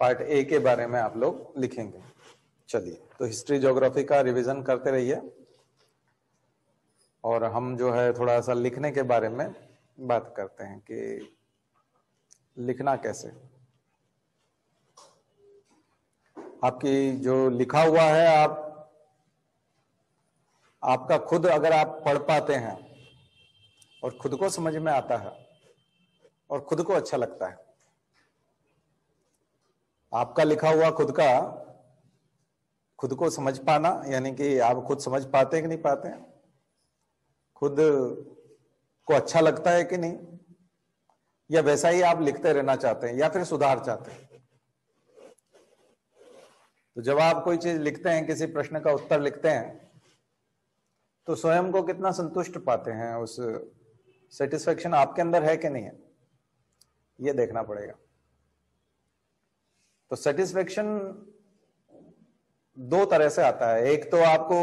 Part A के बारे में आप लोग लिखेंगे। चलिए, तो हिस्ट्री ज्योग्राफी का रिवीजन करते रहिए और हम जो है थोड़ा सा लिखने के बारे में बात करते हैं कि लिखना कैसे। आपकी जो लिखा हुआ है आपका खुद, अगर आप पढ़ पाते हैं और खुद को समझ में आता है और खुद को अच्छा लगता है, आपका लिखा हुआ खुद को समझ पाना, यानी कि आप खुद समझ पाते हैं कि नहीं पाते हैं, खुद को अच्छा लगता है कि नहीं, या वैसा ही आप लिखते रहना चाहते हैं या फिर सुधार चाहते हैं। तो जब आप कोई चीज लिखते हैं, किसी प्रश्न का उत्तर लिखते हैं, तो स्वयं को कितना संतुष्ट पाते हैं, उस सेटिस्फेक्शन आपके अंदर है कि नहीं है, ये देखना पड़ेगा। तो सेटिस्फेक्शन दो तरह से आता है। एक तो आपको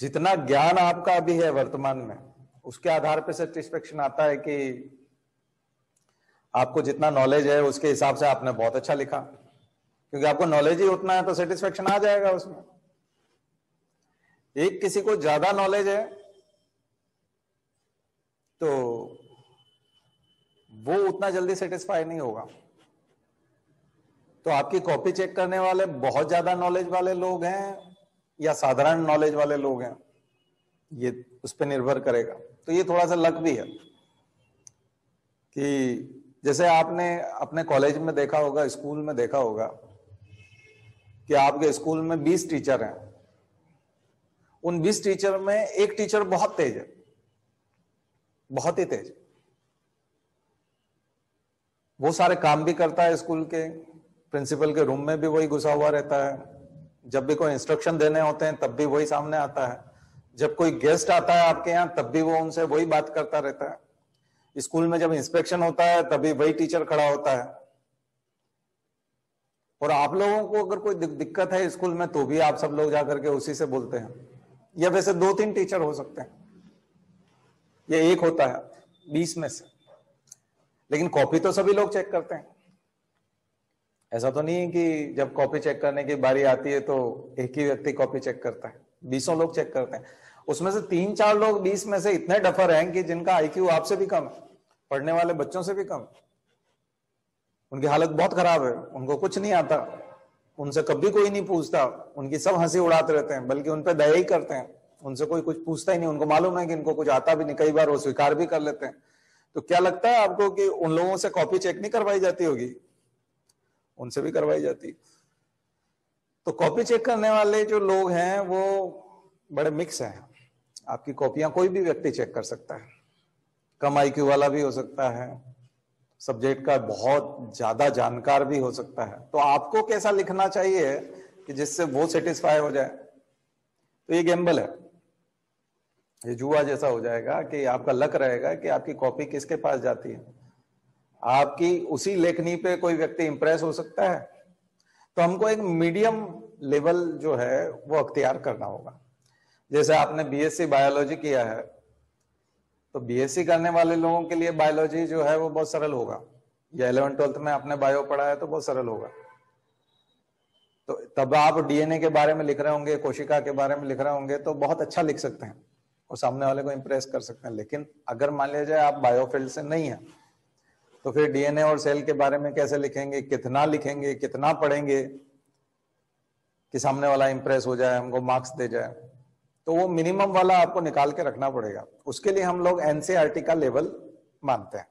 जितना ज्ञान आपका अभी है वर्तमान में, उसके आधार पर सेटिस्फेक्शन आता है कि आपको जितना नॉलेज है उसके हिसाब से आपने बहुत अच्छा लिखा, क्योंकि आपको नॉलेज ही उतना है तो सेटिस्फेक्शन आ जाएगा उसमें। एक किसी को ज्यादा नॉलेज है तो वो उतना जल्दी सेटिस्फाई नहीं होगा। तो आपकी कॉपी चेक करने वाले बहुत ज्यादा नॉलेज वाले लोग हैं या साधारण नॉलेज वाले लोग हैं, ये उस पर निर्भर करेगा। तो ये थोड़ा सा लक भी है कि जैसे आपने अपने कॉलेज में देखा होगा, स्कूल में देखा होगा कि आपके स्कूल में 20 टीचर हैं, उन 20 टीचर में एक टीचर बहुत तेज है, बहुत ही तेज, वो सारे काम भी करता है, स्कूल के प्रिंसिपल के रूम में भी वही घुसा हुआ रहता है, जब भी कोई इंस्ट्रक्शन देने होते हैं तब भी वही सामने आता है, जब कोई गेस्ट आता है आपके यहाँ तब भी वो उनसे वही बात करता रहता है, स्कूल में जब इंस्पेक्शन होता है तभी वही टीचर खड़ा होता है। और आप लोगों को अगर कोई दिक्कत है स्कूल में तो भी आप सब लोग जाकर के उसी से बोलते हैं, या वैसे 2-3 टीचर हो सकते हैं, ये एक होता है 20 में से, लेकिन कॉपी तो सभी लोग चेक करते हैं। ऐसा तो नहीं है कि जब कॉपी चेक करने की बारी आती है तो एक ही व्यक्ति कॉपी चेक करता है, 20 लोग चेक करते हैं, उसमें से 3-4 लोग 20 में से इतने डफर हैं कि जिनका आईक्यू आपसे भी कम है, पढ़ने वाले बच्चों से भी कम, उनकी हालत बहुत खराब है, उनको कुछ नहीं आता, उनसे कभी कोई नहीं पूछता, उनकी सब हंसी उड़ाते रहते हैं, बल्कि उन पर दया ही करते हैं, उनसे कोई कुछ पूछता ही नहीं, उनको मालूम है कि इनको कुछ आता भी नहीं, कई बार वो स्वीकार भी कर लेते हैं। तो क्या लगता है आपको कि उन लोगों से कॉपी चेक नहीं करवाई जाती होगी? उनसे भी करवाई जाती है। तो कॉपी चेक करने वाले जो लोग हैं वो बड़े मिक्स हैं, आपकी कॉपियां कोई भी व्यक्ति चेक कर सकता है, कम आईक्यू वाला भी हो सकता है, सब्जेक्ट का बहुत ज्यादा जानकार भी हो सकता है। तो आपको कैसा लिखना चाहिए कि जिससे वो सेटिस्फाई हो जाए? तो ये गैम्बल है, ये जुआ जैसा हो जाएगा कि आपका लक रहेगा कि आपकी कॉपी किसके पास जाती है। आपकी उसी लेखनी पे कोई व्यक्ति इंप्रेस हो सकता है। तो हमको एक मीडियम लेवल जो है वो अख्तियार करना होगा। जैसे आपने बीएससी बायोलॉजी किया है तो बीएससी करने वाले लोगों के लिए बायोलॉजी जो है वो बहुत सरल होगा, या 11th-12th में आपने बायो पढ़ा है तो बहुत सरल होगा। तो तब आप डीएनए के बारे में लिख रहे होंगे, कोशिका के बारे में लिख रहे होंगे, तो बहुत अच्छा लिख सकते हैं और सामने वाले को इम्प्रेस कर सकते हैं। लेकिन अगर मान लिया जाए आप बायोफील्ड से नहीं है तो फिर डीएनए और सेल के बारे में कैसे लिखेंगे, कितना पढ़ेंगे कि सामने वाला इंप्रेस हो जाए, हमको मार्क्स दे जाए। तो वो मिनिमम वाला आपको निकाल के रखना पड़ेगा। उसके लिए हम लोग एनसीईआरटी का लेवल मानते हैं।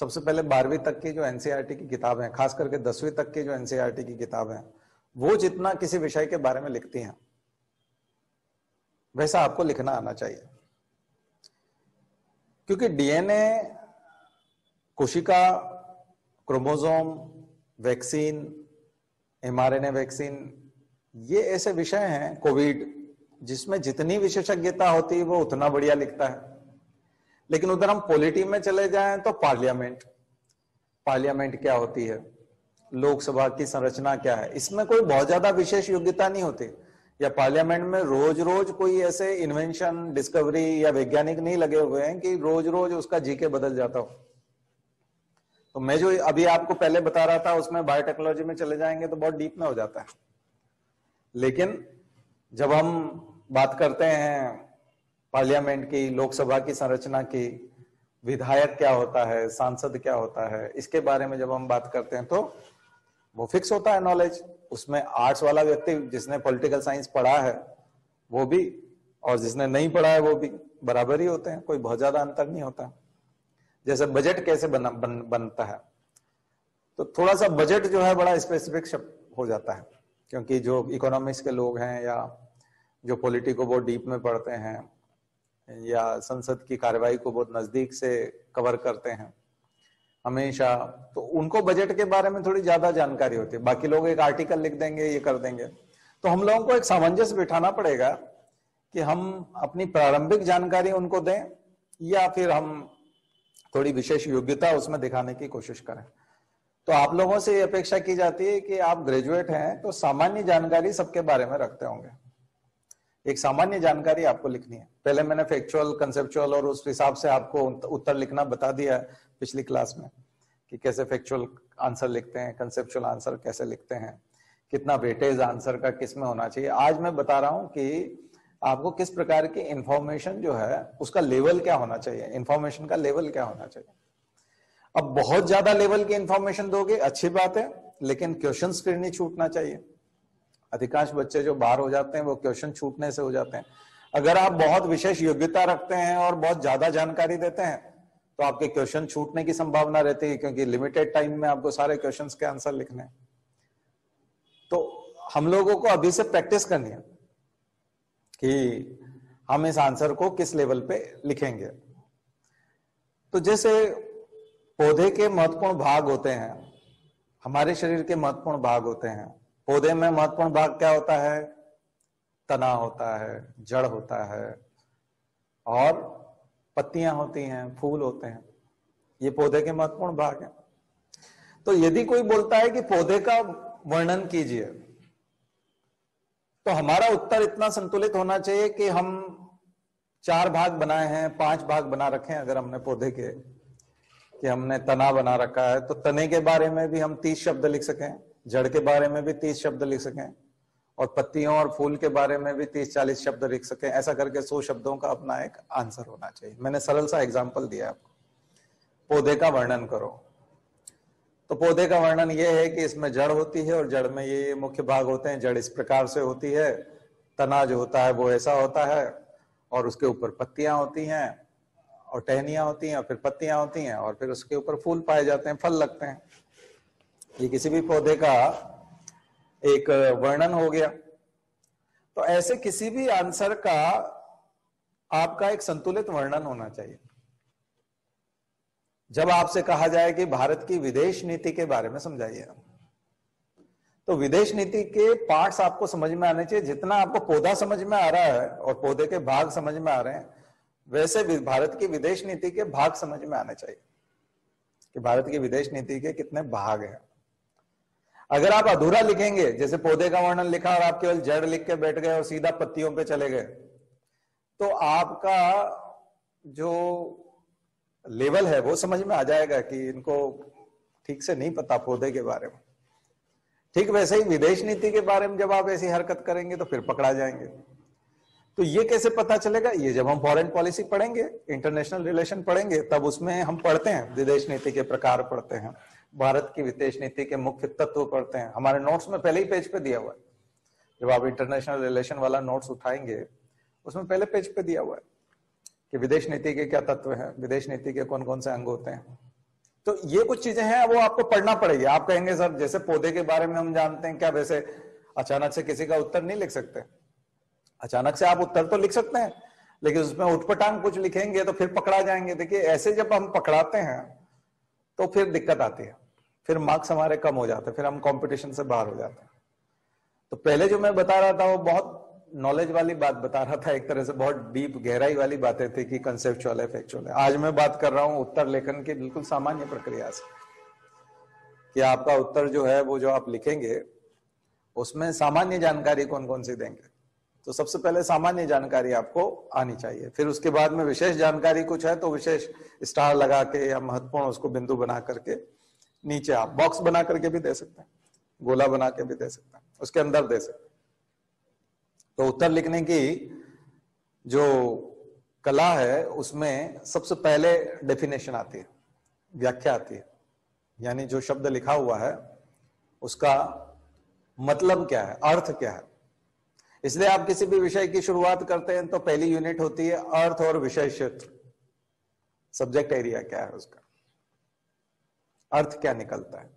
सबसे पहले 12वीं तक की जो एनसीईआरटी की किताब है, खास करके 10वीं तक की जो एनसीईआरटी की किताब है, वो जितना किसी विषय के बारे में लिखती है वैसा आपको लिखना आना चाहिए। क्योंकि डीएनए, कोशिका, क्रोमोसोम, वैक्सीन, एमआरएनए वैक्सीन, ये ऐसे विषय हैं, कोविड, जिसमें जितनी विशेषज्ञता होती है वो उतना बढ़िया लिखता है। लेकिन उधर हम पॉलिटी में चले जाएं तो पार्लियामेंट क्या होती है, लोकसभा की संरचना क्या है, इसमें कोई बहुत ज्यादा विशेष योग्यता नहीं होती, या पार्लियामेंट में रोज रोज कोई ऐसे इन्वेंशन, डिस्कवरी या वैज्ञानिक नहीं लगे हुए हैं कि रोज रोज उसका जीके बदल जाता हो। तो मैं जो अभी आपको पहले बता रहा था उसमें बायोटेक्नोलॉजी में चले जाएंगे तो बहुत डीप में हो जाता है, लेकिन जब हम बात करते हैं पार्लियामेंट की, लोकसभा की संरचना की, विधायक क्या होता है, सांसद क्या होता है, इसके बारे में जब हम बात करते हैं तो वो फिक्स होता है नॉलेज। उसमें आर्ट्स वाला व्यक्ति जिसने पॉलिटिकल साइंस पढ़ा है वो भी और जिसने नहीं पढ़ा है वो भी बराबर ही होते हैं, कोई बहुत ज्यादा अंतर नहीं होता। जैसे बजट कैसे बनता है, तो थोड़ा सा बजट जो है बड़ा स्पेसिफिक हो जाता है, क्योंकि जो इकोनॉमिक्स के लोग हैं या जो पॉलिटिक्स को बहुत डीप में पढ़ते हैं या संसद की कार्यवाही को बहुत नजदीक से कवर करते हैं हमेशा, तो उनको बजट के बारे में थोड़ी ज्यादा जानकारी होती है। बाकी लोग एक आर्टिकल लिख देंगे, ये कर देंगे, तो हम लोगों को एक सामंजस्य बिठाना पड़ेगा कि हम अपनी प्रारंभिक जानकारी उनको दें या फिर हम थोड़ी विशेष योग्यता उसमें दिखाने की कोशिश करें। तो आप लोगों से ये अपेक्षा की जाती है कि आप ग्रेजुएट हैं तो सामान्य जानकारी सबके बारे में रखते होंगे, एक सामान्य जानकारी आपको लिखनी है। पहले मैंने फैक्चुअल, कंसेप्चुअल और उस हिसाब से आपको उत्तर लिखना बता दिया है पिछली क्लास में कि कैसे फैक्चुअल आंसर लिखते हैं, कंसेप्चुअल आंसर कैसे लिखते हैं, कितना वेटेज आंसर का किसमें होना चाहिए। आज मैं बता रहा हूं कि आपको किस प्रकार की इंफॉर्मेशन जो है उसका लेवल क्या होना चाहिए, इंफॉर्मेशन का लेवल क्या होना चाहिए। अब बहुत ज्यादा लेवल की इंफॉर्मेशन दोगे अच्छी बात है, लेकिन क्वेश्चन नहीं छूटना चाहिए। अधिकांश बच्चे जो बाहर हो जाते हैं वो क्वेश्चन छूटने से हो जाते हैं। अगर आप बहुत विशेष योग्यता रखते हैं और बहुत ज्यादा जानकारी देते हैं तो आपके क्वेश्चन छूटने की संभावना रहती है, क्योंकि लिमिटेड टाइम में आपको सारे क्वेश्चन के आंसर लिखने हैं। तो हम लोगों को अभी से प्रैक्टिस करनी है कि हम इस आंसर को किस लेवल पे लिखेंगे। तो जैसे पौधे के महत्वपूर्ण भाग होते हैं, हमारे शरीर के महत्वपूर्ण भाग होते हैं। पौधे में महत्वपूर्ण भाग क्या होता है? तना होता है, जड़ होता है और पत्तियां होती हैं, फूल होते हैं। ये पौधे के महत्वपूर्ण भाग हैं। तो यदि कोई बोलता है कि पौधे का वर्णन कीजिए, तो हमारा उत्तर इतना संतुलित होना चाहिए कि हम 4 भाग बनाए हैं, 5 भाग बना रखे हैं। अगर हमने पौधे के कि हमने तना बना रखा है तो तने के बारे में भी हम 30 शब्द लिख सकें, जड़ के बारे में भी 30 शब्द लिख सकें और पत्तियों और फूल के बारे में भी 30-40 शब्द लिख सकें। ऐसा करके 100 शब्दों का अपना एक आंसर होना चाहिए। मैंने सरल सा एग्जाम्पल दिया आपको, पौधे का वर्णन करो। तो पौधे का वर्णन यह है कि इसमें जड़ होती है और जड़ में ये मुख्य भाग होते हैं, जड़ इस प्रकार से होती है, तना जो होता है वो ऐसा होता है और उसके ऊपर पत्तियां होती हैं और टहनियां होती हैं और फिर पत्तियां होती हैं और फिर उसके ऊपर फूल पाए जाते हैं, फल लगते हैं। ये किसी भी पौधे का एक वर्णन हो गया। तो ऐसे किसी भी आंसर का आपका एक संतुलित वर्णन होना चाहिए। जब आपसे कहा जाए कि भारत की विदेश नीति के बारे में समझाइए, तो विदेश नीति के पार्ट्स आपको समझ में आने चाहिए। जितना आपको पौधा समझ में आ रहा है और पौधे के भाग समझ में आ रहे हैं, वैसे भी भारत की विदेश नीति के भाग समझ में आने चाहिए कि भारत की विदेश नीति के कितने भाग हैं। अगर आप अधूरा लिखेंगे, जैसे पौधे का वर्णन लिखा और आप केवल जड़ लिख के बैठ गए और सीधा पत्तियों पर चले गए, तो आपका जो लेवल है वो समझ में आ जाएगा कि इनको ठीक से नहीं पता पौधे के बारे में। ठीक वैसे ही विदेश नीति के बारे में जब आप ऐसी हरकत करेंगे तो फिर पकड़ा जाएंगे। तो ये कैसे पता चलेगा? ये जब हम फॉरेन पॉलिसी पढ़ेंगे, इंटरनेशनल रिलेशन पढ़ेंगे, तब उसमें हम पढ़ते हैं विदेश नीति के प्रकार पढ़ते हैं, भारत की विदेश नीति के मुख्य तत्व पढ़ते हैं। हमारे नोट्स में पहले ही पेज पे दिया हुआ है। जब आप इंटरनेशनल रिलेशन वाला नोट्स उठाएंगे उसमें पहले पेज पे दिया हुआ है कि विदेश नीति के क्या तत्व हैं, विदेश नीति के कौन कौन से अंग होते हैं। तो ये कुछ चीजें हैं वो आपको पढ़ना पड़ेगी। आप कहेंगे सर जैसे पौधे के बारे में हम जानते हैं, क्या वैसे अचानक से किसी का उत्तर नहीं लिख सकते? अचानक से आप उत्तर तो लिख सकते हैं, लेकिन उसमें उटपटांग कुछ लिखेंगे तो फिर पकड़ा जाएंगे। देखिए ऐसे जब हम पकड़ाते हैं तो फिर दिक्कत आती है, फिर मार्क्स हमारे कम हो जाते हैं, फिर हम कॉम्पिटिशन से बाहर हो जाते हैं। तो पहले जो मैं बता रहा था वो बहुत नॉलेज वाली बात बता रहा था, एक तरह से बहुत डीप गहराई वाली बातें थी कि कंसेप्चुअल है, फैक्चुअल है। आज मैं बात कर रहा हूं उत्तर लेखन की बिल्कुल सामान्य प्रक्रिया से कि आपका उत्तर जो है वो जो आप लिखेंगे उसमें सामान्य जानकारी कौन कौन सी देंगे। तो सबसे पहले सामान्य जानकारी आपको आनी चाहिए, फिर उसके बाद में विशेष जानकारी कुछ है तो विशेष स्टार लगा के या महत्वपूर्ण उसको बिंदु बना करके नीचे आप बॉक्स बना करके भी दे सकते हैं, गोला बना के भी दे सकते हैं, उसके अंदर दे सकते हैं। तो उत्तर लिखने की जो कला है उसमें सबसे पहले डेफिनेशन आती है, व्याख्या आती है, यानी जो शब्द लिखा हुआ है उसका मतलब क्या है, अर्थ क्या है। इसलिए आप किसी भी विषय की शुरुआत करते हैं तो पहली यूनिट होती है अर्थ और विषय क्षेत्र, सब्जेक्ट एरिया क्या है उसका, अर्थ क्या निकलता है।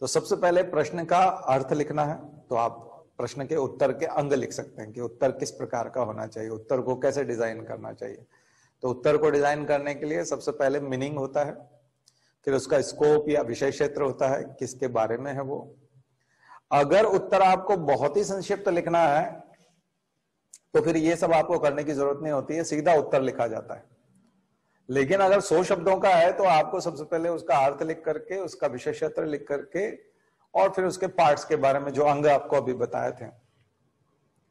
तो सबसे पहले प्रश्न का अर्थ लिखना है, तो आप प्रश्न के उत्तर के अंग लिख सकते हैं कि उत्तर किस प्रकार का होना चाहिए, उत्तर को कैसे डिजाइन करना चाहिए। तो उत्तर को डिजाइन करने के लिए सबसे पहले मीनिंग होता है, फिर उसका स्कोप या विषय क्षेत्र होता है, किसके बारे में है वो। अगर उत्तर आपको बहुत ही संक्षिप्त लिखना है तो फिर ये सब आपको करने की जरूरत नहीं होती है, सीधा उत्तर लिखा जाता है। लेकिन अगर 100 शब्दों का है तो आपको सबसे पहले उसका अर्थ लिख करके, उसका विषय क्षेत्र लिख करके, और फिर उसके पार्ट्स के बारे में जो अंग आपको अभी बताए थे,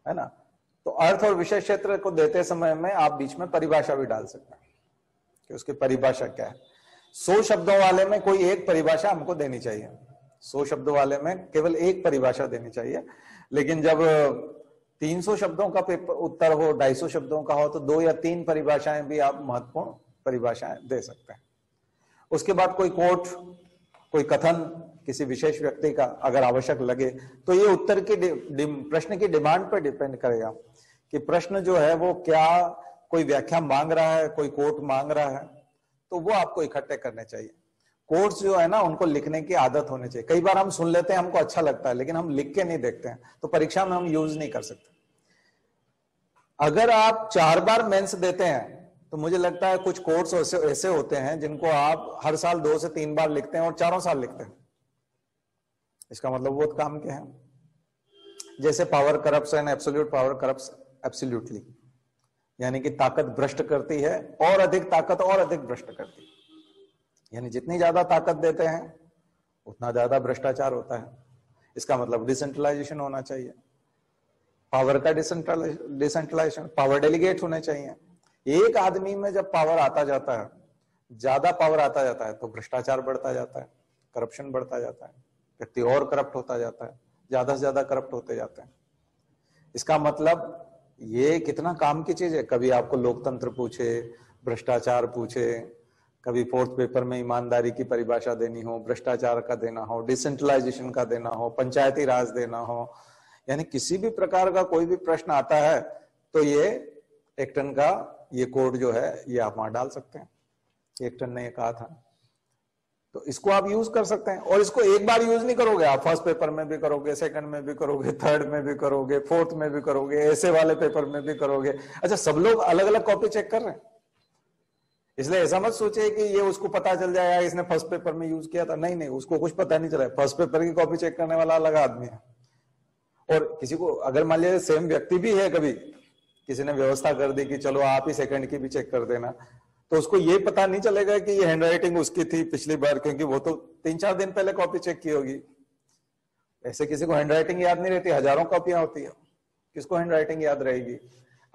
है ना। तो अर्थ और विषय क्षेत्र को देते समय में आप बीच में परिभाषा भी डाल सकते हैं कि उसकी परिभाषा क्या है। 100 शब्दों वाले में कोई एक परिभाषा हमको देनी चाहिए, 100 शब्दों वाले में केवल एक परिभाषा देनी चाहिए। लेकिन जब 300 शब्दों का पेपर उत्तर हो, 250 शब्दों का हो, तो 2 या 3 परिभाषाएं भी आप महत्वपूर्ण परिभाषाएं दे सकते हैं। उसके बाद कोई कोट, कोई कथन किसी विशेष व्यक्ति का अगर आवश्यक लगे, तो ये उत्तर की प्रश्न की डिमांड पर डिपेंड करेगा कि प्रश्न जो है वो क्या कोई व्याख्या मांग रहा है, कोई कोट मांग रहा है, तो वो आपको इकट्ठे करने चाहिए। कोट्स जो है ना उनको लिखने की आदत होनी चाहिए। कई बार हम सुन लेते हैं, हमको अच्छा लगता है, लेकिन हम लिख के नहीं देखते हैं तो परीक्षा में हम यूज नहीं कर सकते। अगर आप 4 बार मेंस देते हैं तो मुझे लगता है कुछ कोर्स ऐसे होते हैं जिनको आप हर साल 2 से 3 बार लिखते हैं और चारों साल लिखते हैं। इसका मतलब वो काम के हैं, जैसे power corrupts and absolute, power corrupts absolutely, यानी कि ताकत भ्रष्ट करती है और अधिक ताकत और अधिक भ्रष्ट करती है, यानी जितनी ज्यादा ताकत देते हैं उतना ज्यादा भ्रष्टाचार होता है। इसका मतलब डिसेंट्रलाइजेशन होना चाहिए, पावर का डिसेंट्रलाइजेशन, पावर डेलीगेट होने चाहिए। एक आदमी में जब पावर आता जाता है, ज्यादा पावर आता जाता है, तो भ्रष्टाचार बढ़ता जाता है, करप्शन बढ़ता जाता है, व्यक्ति और करप्ट होता जाता है, ज्यादा से ज्यादा करप्ट होते जाते हैं। इसका मतलब ये कितना काम की चीज है। कभी आपको लोकतंत्र पूछे, भ्रष्टाचार पूछे, कभी 4th पेपर में ईमानदारी की परिभाषा देनी हो, भ्रष्टाचार का देना हो, डिसेंट्रलाइजेशन का देना हो, पंचायती राज देना हो, यानी किसी भी प्रकार का कोई भी प्रश्न आता है तो ये एक्टन का ये कोड जो है ये आप वहां डाल सकते हैं। एक्टन ने कहा था, तो इसको आप यूज कर सकते हैं। और इसको एक बार यूज नहीं करोगे, आप फर्स्ट पेपर में भी करोगे, सेकंड में भी करोगे, थर्ड में भी करोगे, फोर्थ में भी करोगे, ऐसे वाले पेपर में भी करोगे। अच्छा, सब लोग अलग अलग कॉपी चेक कर रहे हैं, इसलिए ऐसा मत सोचिए कि ये उसको पता चल जाएगा इसने फर्स्ट पेपर में यूज किया था। नहीं, उसको कुछ पता नहीं चला। फर्स्ट पेपर की कॉपी चेक करने वाला अलग आदमी है, और किसी को अगर मान लीजिए सेम व्यक्ति भी है, कभी किसी ने व्यवस्था कर दी कि चलो आप ही सेकंड की भी चेक कर देना, तो उसको ये पता नहीं चलेगा कि ये हैंडराइटिंग उसकी थी पिछली बार, क्योंकि वो तो 3-4 दिन पहले कॉपी चेक की होगी। ऐसे किसी को हैंडराइटिंग याद नहीं रहती, हजारों कॉपियां होती है, किसको हैंडराइटिंग याद रहेगी।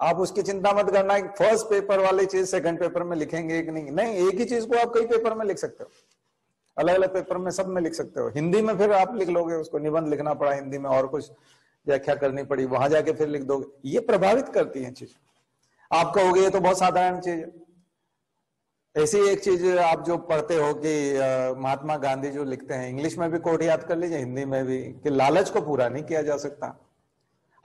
आप उसकी चिंता मत करना कि फर्स्ट पेपर वाली चीज सेकंड पेपर में लिखेंगे कि नहीं, एक ही चीज को आप कई पेपर में लिख सकते हो, अलग अलग पेपर में, सब में लिख सकते हो। हिंदी में फिर आप लिख लोगे, उसको निबंध लिखना पड़ा हिंदी में, और कुछ व्याख्या करनी पड़ी, वहां जाके फिर लिख दोगे। ये प्रभावित करती है चीज। आप कहोगे ये तो बहुत साधारण चीज है। ऐसी एक चीज आप जो पढ़ते हो कि महात्मा गांधी जो लिखते हैं, इंग्लिश में भी कोट याद कर लीजिए, हिंदी में भी, कि लालच को पूरा नहीं किया जा सकता,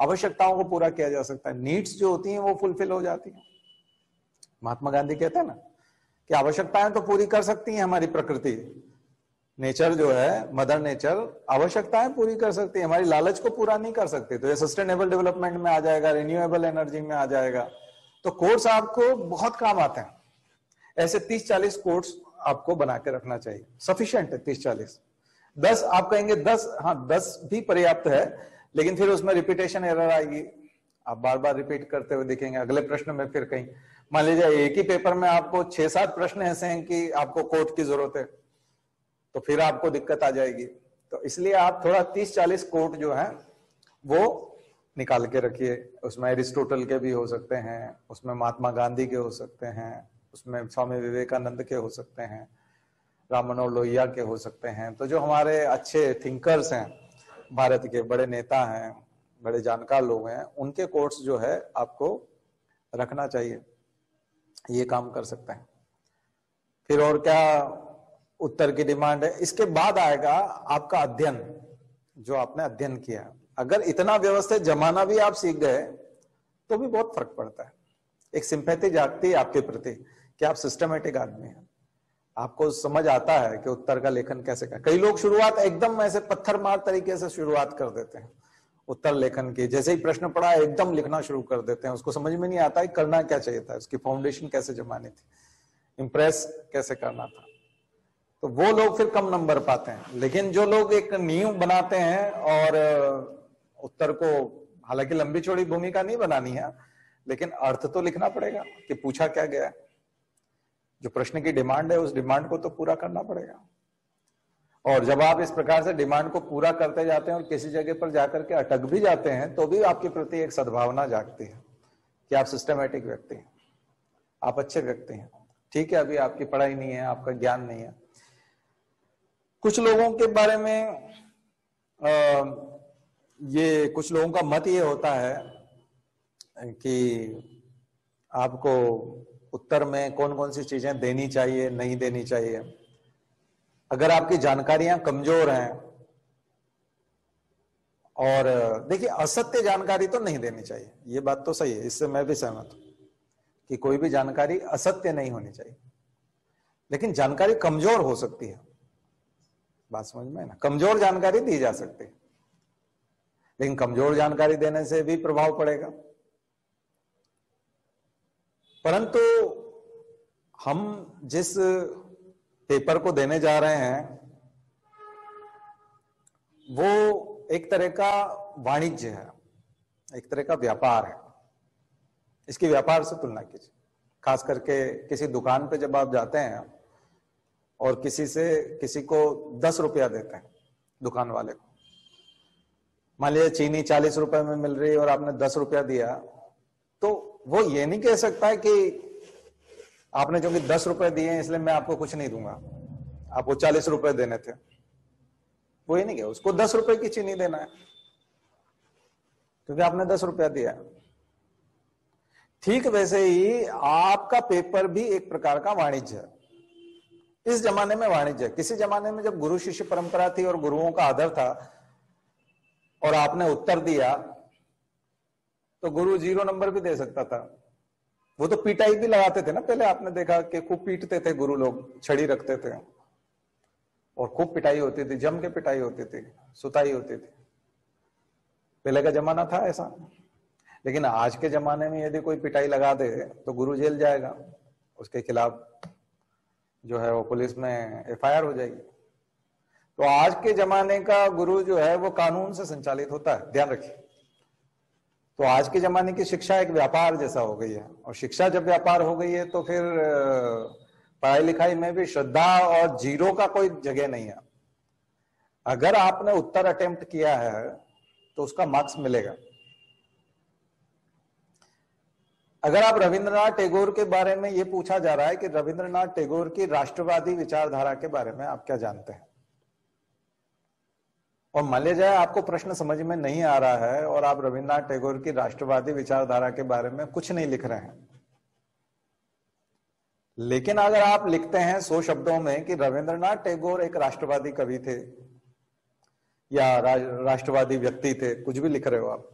आवश्यकताओं को पूरा किया जा सकता है। नीड्स जो होती हैं वो फुलफिल हो जाती है। महात्मा गांधी कहते हैं ना कि आवश्यकताएं तो पूरी कर सकती है हमारी प्रकृति, नेचर जो है, मदर नेचर आवश्यकताएं पूरी कर सकती है, हमारी लालच को पूरा नहीं कर सकती। तो ये सस्टेनेबल डेवलपमेंट में आ जाएगा, रिन्यूएबल एनर्जी में आ जाएगा। तो कोर्स आपको बहुत काम आते हैं। ऐसे 30-40 कोर्स आपको बना के रखना चाहिए, सफिशिएंट है। 30-40, 10 आप कहेंगे 10, हाँ 10 भी पर्याप्त है, लेकिन फिर उसमें रिपीटेशन एरर आएगी, आप बार बार रिपीट करते हुए दिखेंगे। अगले प्रश्न में फिर कहीं मान लीजिए एक ही पेपर में आपको 6-7 प्रश्न ऐसे हैं कि आपको कोट की जरूरत है, तो फिर आपको दिक्कत आ जाएगी। तो इसलिए आप थोड़ा 30-40 कोट जो है वो निकाल के रखिए। उसमें एरिस्टोटल के भी हो सकते हैं, उसमें महात्मा गांधी के हो सकते हैं, उसमें स्वामी विवेकानंद के हो सकते हैं, राम मनोहर लोहिया के हो सकते हैं। तो जो हमारे अच्छे थिंकर्स हैं, भारत के बड़े नेता हैं, बड़े जानकार लोग हैं, उनके कोर्स जो है आपको रखना चाहिए, ये काम कर सकते हैं। फिर और क्या उत्तर की डिमांड है। इसके बाद आएगा आपका अध्ययन, जो आपने अध्ययन किया। अगर इतना व्यवस्थित जमाना भी आप सीख गए तो भी बहुत फर्क पड़ता है। एक सिंपैथी जागती है आपके प्रति कि आप सिस्टमेटिक आदमी हैं, आपको समझ आता है कि उत्तर का लेखन कैसे कर। कई लोग शुरुआत एकदम ऐसे पत्थर मार तरीके से शुरुआत कर देते हैं उत्तर लेखन की, जैसे ही प्रश्न पड़ा एकदम लिखना शुरू कर देते हैं। उसको समझ में नहीं आता है करना क्या चाहिए था, उसकी फाउंडेशन कैसे जमानी थी, इम्प्रेस कैसे करना था। तो वो लोग फिर कम नंबर पाते हैं। लेकिन जो लोग एक नींव बनाते हैं और उत्तर को, हालांकि लंबी चौड़ी भूमिका नहीं बनानी है, लेकिन अर्थ तो लिखना पड़ेगा कि पूछा क्या गया है, जो प्रश्न की डिमांड है उस डिमांड को तो पूरा करना पड़ेगा। और जब आप इस प्रकार से डिमांड को पूरा करते जाते हैं और किसी जगह पर जाकर के अटक भी जाते हैं, तो भी आपके प्रति एक सद्भावना जागती है कि आप सिस्टमेटिक व्यक्ति हैं, आप अच्छे व्यक्ति हैं। ठीक है, अभी आपकी पढ़ाई नहीं है, आपका ज्ञान नहीं है। कुछ लोगों के बारे में ये कुछ लोगों का मत ये होता है कि आपको उत्तर में कौन कौन सी चीजें देनी चाहिए, नहीं देनी चाहिए। अगर आपकी जानकारियां कमजोर हैं, और देखिए असत्य जानकारी तो नहीं देनी चाहिए, ये बात तो सही है, इससे मैं भी सहमत हूं कि कोई भी जानकारी असत्य नहीं होनी चाहिए। लेकिन जानकारी कमजोर हो सकती है, बात समझ में ना, कमजोर जानकारी दी जा सकती है। लेकिन कमजोर जानकारी देने से भी प्रभाव पड़ेगा। परंतु हम जिस पेपर को देने जा रहे हैं वो एक तरह का वाणिज्य है, एक तरह का व्यापार है। इसकी व्यापार से तुलना कीजिए। खास करके किसी दुकान पे जब आप जाते हैं और किसी को 10 रुपया देते हैं दुकान वाले को, मान लीजिए चीनी 40 रुपए में मिल रही है और आपने 10 रुपया दिया, तो वो ये नहीं कह सकता है कि आपने जो कि 10 रुपए दिए हैं इसलिए मैं आपको कुछ नहीं दूंगा, आपको 40 रुपए देने थे। वो ये नहीं कह, उसको 10 रुपए की चीनी देना है क्योंकि आपने 10 रुपया दिया। ठीक वैसे ही आपका पेपर भी एक प्रकार का वाणिज्य है, इस जमाने में वाणिज्य। किसी जमाने में जब गुरु शिष्य परंपरा थी और गुरुओं का आदर था और आपने उत्तर दिया तो गुरु 0 नंबर भी दे सकता था। वो तो पिटाई भी लगाते थे ना, पहले आपने देखा कि खूब पीटते थे गुरु लोग, छड़ी रखते थे और खूब पिटाई होती थी, जम के पिटाई होती थी, सुताई होती थी। पहले का जमाना था ऐसा। लेकिन आज के जमाने में यदि कोई पिटाई लगा दे तो गुरु जेल जाएगा, उसके खिलाफ जो है वो पुलिस में FIR हो जाएगी। तो आज के जमाने का गुरु जो है वो कानून से संचालित होता है, ध्यान रखिए। तो आज के जमाने की शिक्षा एक व्यापार जैसा हो गई है, और शिक्षा जब व्यापार हो गई है तो फिर पढ़ाई लिखाई में भी श्रद्धा और जीरो का कोई जगह नहीं है। अगर आपने उत्तर अटेम्प्ट किया है तो उसका मार्क्स मिलेगा। अगर आप रविंद्रनाथ टैगोर के बारे में ये पूछा जा रहा है कि रविंद्रनाथ टैगोर की राष्ट्रवादी विचारधारा के बारे में आप क्या जानते हैं, और मान लिया जाए आपको प्रश्न समझ में नहीं आ रहा है और आप रविन्द्रनाथ टैगोर की राष्ट्रवादी विचारधारा के बारे में कुछ नहीं लिख रहे हैं, लेकिन अगर आप लिखते हैं 100 शब्दों में कि रविंद्रनाथ टैगोर एक राष्ट्रवादी कवि थे या राष्ट्रवादी व्यक्ति थे, कुछ भी लिख रहे हो आप,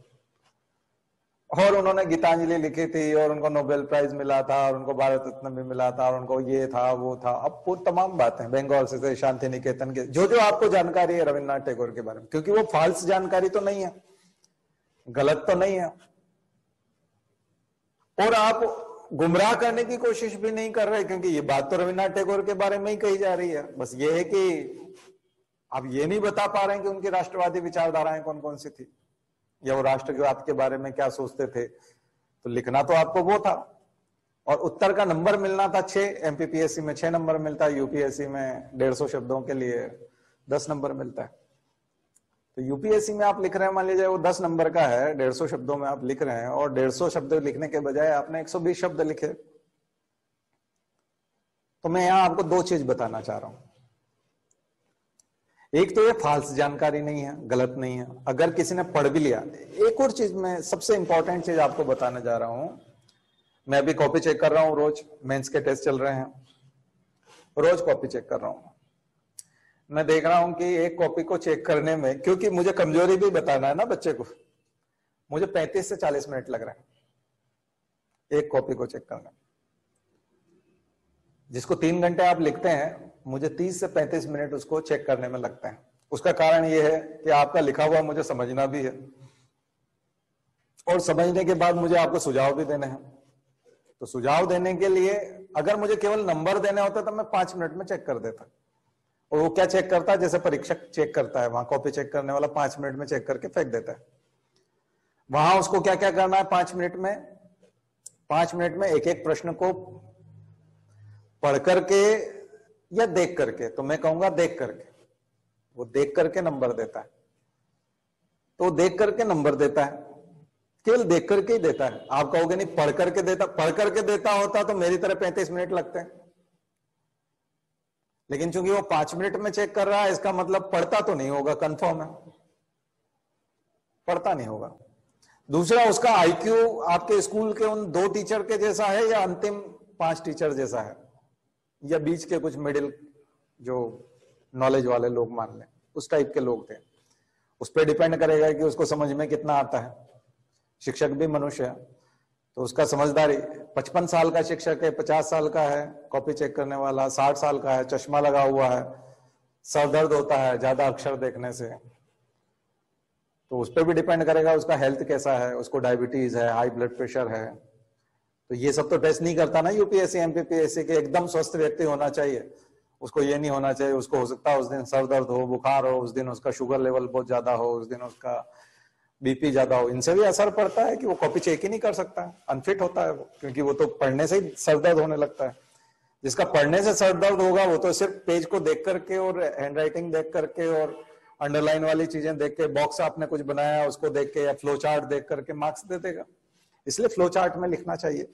और उन्होंने गीतांजलि लिखी थी और उनको नोबेल प्राइज मिला था और उनको भारत रत्न भी मिला था और उनको ये था वो था, अब वो तमाम बातें बंगाल से शांति निकेतन के, जो जो आपको जानकारी है रविन्द्रनाथ टैगोर के बारे में, क्योंकि वो फाल्स जानकारी तो नहीं है, गलत तो नहीं है, और आप गुमराह करने की कोशिश भी नहीं कर रहे, क्योंकि ये बात तो रविन्द्रनाथ टैगोर के बारे में ही कही जा रही है। बस ये है कि आप ये नहीं बता पा रहे हैं कि उनकी राष्ट्रवादी विचारधाराएं कौन कौन सी थी या वो राष्ट्रवाद के बारे में क्या सोचते थे। तो लिखना तो आपको वो था, और उत्तर का नंबर मिलना था 6। MPPSC में 6 नंबर मिलता है, UPSC में 150 शब्दों के लिए 10 नंबर मिलता है। तो UPSC में आप लिख रहे हैं, मान लीजिए वो 10 नंबर का है, 150 शब्दों में आप लिख रहे हैं, और 150 शब्द लिखने के बजाय आपने 120 शब्द लिखे। तो मैं यहां आपको दो चीज बताना चाह रहा हूं। एक तो ये फाल्स जानकारी नहीं है, गलत नहीं है, अगर किसी ने पढ़ भी लिया। एक और चीज मैं सबसे इंपॉर्टेंट चीज आपको बताने जा रहा हूं, मैं अभी कॉपी चेक कर रहा हूं रोज, मेंस के टेस्ट चल रहे हैं, रोज कॉपी चेक कर रहा हूं। मैं देख रहा हूं कि एक कॉपी को चेक करने में, क्योंकि मुझे कमजोरी भी बताना है ना बच्चे को, मुझे 35 से 40 मिनट लग रहे हैं एक कॉपी को चेक करना। जिसको 3 घंटे आप लिखते हैं, मुझे 30 से 35 मिनट उसको चेक करने में लगते हैं। उसका कारण यह है कि आपका लिखा हुआ मुझे समझना भी है, और समझने के बाद मुझे आपको सुझाव भी देने हैं। तो सुझाव देने के लिए अगर मुझे केवल नंबर देने होता तो मैं 5 मिनट में चेक कर देता। और वो क्या चेक करता है, जैसे परीक्षक चेक करता है, वहां कॉपी चेक करने वाला 5 मिनट में चेक करके फेंक देता है। वहां उसको क्या क्या करना है, 5 मिनट में एक एक प्रश्न को पढ़ करके या देख करके, तो मैं कहूंगा देख करके, वो देख करके नंबर देता है। तो देख करके नंबर देता है, केवल देख करके ही देता है। आप कहोगे नहीं पढ़ करके देता, पढ़ करके देता होता तो मेरी तरह 35 मिनट लगते हैं। लेकिन चूंकि वो 5 मिनट में चेक कर रहा है, इसका मतलब पढ़ता तो नहीं होगा, कंफर्म है, पढ़ता नहीं होगा। दूसरा, उसका IQ आपके स्कूल के उन 2 टीचर के जैसा है या अंतिम 5 टीचर जैसा है, या बीच के कुछ मिडिल जो नॉलेज वाले लोग मान लें, उस टाइप के लोग थे। उस पर डिपेंड करेगा कि उसको समझ में कितना आता है। शिक्षक भी मनुष्य है, तो उसका समझदारी, 55 साल का शिक्षक है, 50 साल का है कॉपी चेक करने वाला, 60 साल का है, चश्मा लगा हुआ है, सर दर्द होता है ज्यादा अक्षर देखने से, तो उस पर भी डिपेंड करेगा। उसका हेल्थ कैसा है, उसको डायबिटीज है, हाई ब्लड प्रेशर है, तो ये सब तो टेस्ट नहीं करता ना यूपीएससी एमपीपीएससी के। एकदम स्वस्थ व्यक्ति होना चाहिए, उसको ये नहीं होना चाहिए, उसको हो सकता है उस दिन सर दर्द हो, बुखार हो, उस दिन उसका शुगर लेवल बहुत ज्यादा हो, उस दिन उसका बीपी ज्यादा हो। इनसे भी असर पड़ता है कि वो कॉपी चेक ही नहीं कर सकता, अनफिट होता है वो, क्योंकि वो तो पढ़ने से ही सर दर्द होने लगता है। जिसका पढ़ने से सर दर्द होगा वो तो सिर्फ पेज को देख करके और हैंडराइटिंग देख करके और अंडरलाइन वाली चीजें देख के, बॉक्स आपने कुछ बनाया उसको देख के, या फ्लो चार्ट देख करके मार्क्स दे देगा। इसलिए फ्लो चार्ट में लिखना चाहिए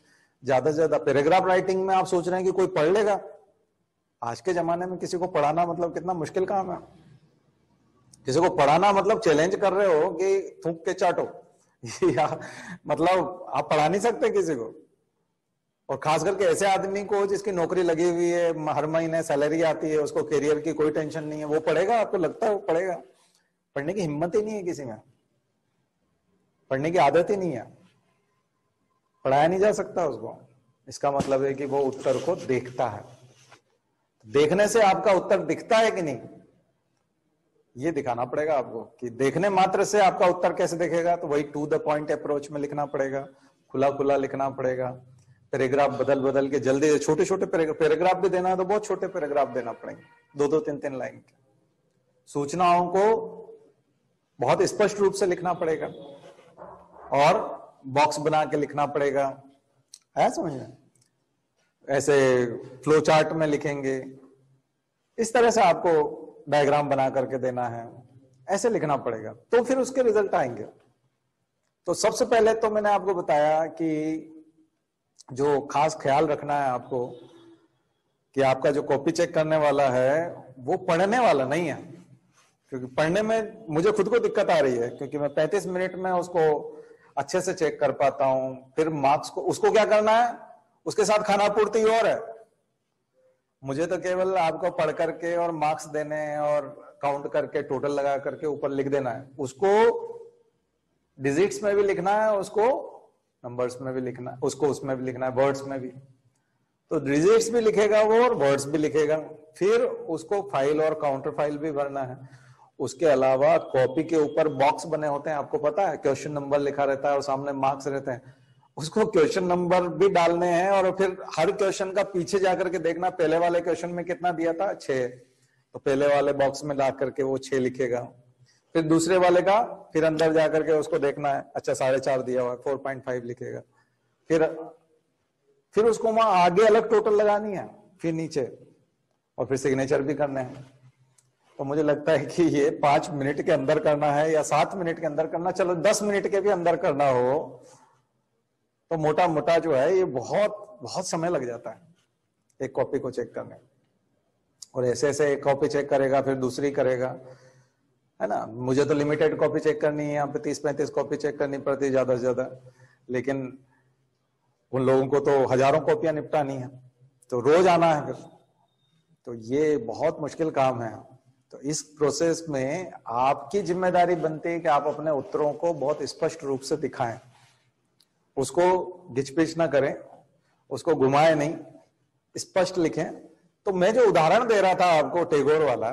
ज्यादा से ज्यादा। पैराग्राफ राइटिंग में आप सोच रहे हैं कि कोई पढ़ लेगा, आज के जमाने में किसी को पढ़ाना मतलब कितना मुश्किल काम है। किसी को पढ़ाना मतलब चैलेंज कर रहे हो कि थूक के चाटो, या मतलब आप पढ़ा नहीं सकते किसी को। और खास करके ऐसे आदमी को जिसकी नौकरी लगी हुई है, हर महीने सैलरी आती है, उसको करियर की कोई टेंशन नहीं है, वो पढ़ेगा? आपको लगता है वो पढ़ेगा? पढ़ने की हिम्मत ही नहीं है किसी में, पढ़ने की आदत ही नहीं है, पढ़ाया नहीं जा सकता उसको। इसका मतलब है कि वो उत्तर को देखता है। देखने से आपका उत्तर दिखता है कि नहीं, ये दिखाना पड़ेगा आपको। कि देखने मात्र से आपका उत्तर कैसे दिखेगा, तो वही टू द पॉइंट अप्रोच में लिखना पड़ेगा, खुला खुला लिखना पड़ेगा, पैराग्राफ बदल बदल के, जल्दी छोटे छोटे पैराग्राफ भी देना है तो बहुत छोटे पैराग्राफ देना पड़ेंगे, 2-2, 3-3 लाइन के। सूचनाओं को बहुत स्पष्ट रूप से लिखना पड़ेगा और बॉक्स बना के लिखना पड़ेगा, है समझ में? ऐसे फ्लो चार्ट में लिखेंगे, इस तरह से आपको डायग्राम बना करके देना है, ऐसे लिखना पड़ेगा, तो फिर उसके रिजल्ट आएंगे। तो सबसे पहले तो मैंने आपको बताया कि जो खास ख्याल रखना है आपको, कि आपका जो कॉपी चेक करने वाला है वो पढ़ने वाला नहीं है, क्योंकि पढ़ने में मुझे खुद को दिक्कत आ रही है, क्योंकि मैं 35 मिनट में उसको अच्छे से चेक कर पाता हूं। फिर मार्क्स को उसको क्या करना है, उसके साथ खानापूर्ति और है। मुझे तो केवल आपको पढ़ करके और मार्क्स देने और काउंट करके टोटल लगा करके ऊपर लिख देना है। उसको डिजिट्स में भी लिखना है, उसको नंबर्स में भी लिखना है, उसको उसमें भी लिखना है, वर्ड्स में भी। तो डिजिट्स भी लिखेगा वो और वर्ड्स भी लिखेगा। फिर उसको फाइल और काउंटर फाइल भी भरना है। उसके अलावा कॉपी के ऊपर बॉक्स बने होते हैं, आपको पता है, क्वेश्चन नंबर लिखा रहता है और सामने मार्क्स रहते हैं, उसको क्वेश्चन नंबर भी डालने हैं। और फिर हर क्वेश्चन का पीछे जाकर के देखना, पहले वाले क्वेश्चन में कितना दिया था, 6, तो पहले वाले बॉक्स में ला करके वो 6 लिखेगा। फिर दूसरे वाले का फिर अंदर जाकर के उसको देखना है, अच्छा 4.5 दिया हुआ है, 4.5 लिखेगा। फिर उसको वहां आगे अलग टोटल लगानी है, फिर नीचे, और फिर सिग्नेचर भी करने हैं। तो मुझे लगता है कि ये 5 मिनट के अंदर करना है या 7 मिनट के अंदर करना, चलो 10 मिनट के भी अंदर करना हो तो मोटा मोटा जो है ये बहुत बहुत समय लग जाता है एक कॉपी को चेक करने। और ऐसे ऐसे एक कॉपी चेक करेगा फिर दूसरी करेगा, है ना। मुझे तो लिमिटेड कॉपी चेक करनी है, यहाँ पे 30-35 कॉपी चेक करनी पड़ती है ज्यादा से ज्यादा, लेकिन उन लोगों को तो हजारों कॉपियां निपटानी है, तो रोज आना है फिर, तो ये बहुत मुश्किल काम है। तो इस प्रोसेस में आपकी जिम्मेदारी बनती है कि आप अपने उत्तरों को बहुत स्पष्ट रूप से दिखाएं, उसको घिचपिच ना करें, उसको घुमाएं नहीं, स्पष्ट लिखें। तो मैं जो उदाहरण दे रहा था आपको टैगोर वाला,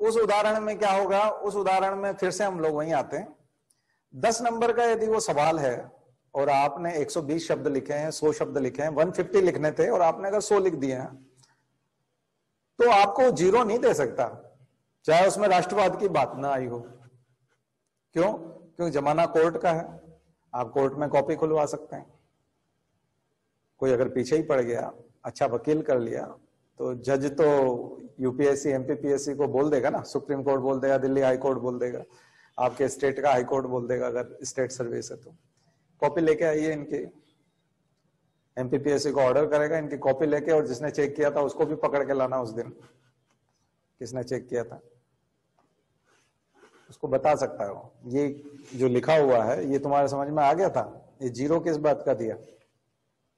उस उदाहरण में क्या होगा, उस उदाहरण में फिर से हम लोग वहीं आते हैं। 10 नंबर का यदि वो सवाल है और आपने 120 शब्द लिखे हैं, 100 शब्द लिखे हैं, 150 लिखने थे और आपने अगर 100 लिख दिए हैं, तो आपको जीरो नहीं दे सकता, चाहे उसमें राष्ट्रवाद की बात ना आई हो। क्यों? क्योंकि जमाना कोर्ट का है, आप कोर्ट में कॉपी खुलवा सकते हैं। कोई अगर पीछे ही पड़ गया, अच्छा वकील कर लिया, तो जज तो यूपीएससी एमपीपीएससी को बोल देगा ना, सुप्रीम कोर्ट बोल देगा, दिल्ली हाई कोर्ट बोल देगा, आपके स्टेट का हाई कोर्ट बोल देगा अगर स्टेट सर्विस है तो। कॉपी लेके आइए इनकी, एमपीपीएससी को ऑर्डर करेगा इनकी कॉपी लेके, और जिसने चेक किया था उसको भी पकड़ के लाना उस दिन, किसने चेक किया था उसको बता सकता है वो। ये जो लिखा हुआ है ये तुम्हारे समझ में आ गया था? ये जीरो किस बात का दिया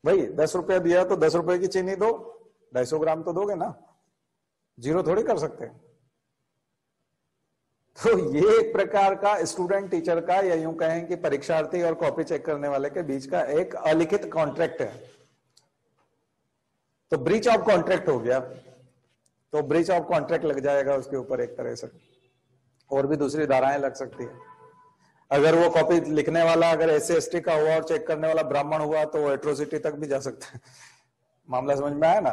भाई? 10 रुपया दिया तो 10 रुपए की चीनी दो, 250 ग्राम तो दोगे ना, जीरो थोड़ी कर सकते। तो ये एक प्रकार का स्टूडेंट टीचर का, या यूं कहें कि परीक्षार्थी और कॉपी चेक करने वाले के बीच का एक अलिखित कॉन्ट्रैक्ट है। तो ब्रीच ऑफ कॉन्ट्रैक्ट हो गया, तो ब्रीच ऑफ कॉन्ट्रैक्ट लग जाएगा उसके ऊपर एक तरह से, और भी दूसरी धाराएं लग सकती है। अगर वो कॉपी लिखने वाला अगर SC ST का हुआ और चेक करने वाला ब्राह्मण हुआ, तो वो एट्रोसिटी तक भी जा सकता है। मामला समझ में आया ना?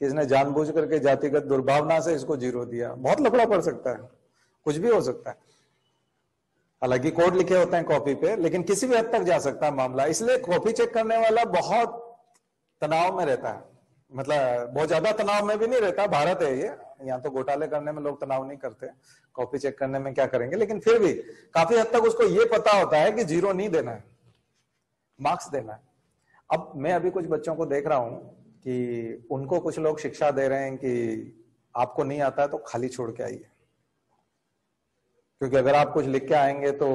किसने जानबूझ करके जातिगत दुर्भावना से इसको जीरो दिया, बहुत लफड़ा पड़ सकता है, कुछ भी हो सकता है। हालांकि कोड लिखे होते हैं कॉपी पे, लेकिन किसी भी हद तक जा सकता है मामला। इसलिए कॉपी चेक करने वाला बहुत तनाव में रहता है, मतलब बहुत ज्यादा तनाव में भी नहीं रहता। भारत है ये, यहाँ तो घोटाले करने में लोग तनाव नहीं करते, कॉपी चेक करने में क्या करेंगे। लेकिन फिर भी काफी हद तक उसको ये पता होता है कि जीरो नहीं देना है, मार्क्स देना है। अब मैं अभी कुछ बच्चों को देख रहा हूं कि उनको कुछ लोग शिक्षा दे रहे हैं कि आपको नहीं आता तो खाली छोड़ के आइए, क्योंकि अगर आप कुछ लिख के आएंगे तो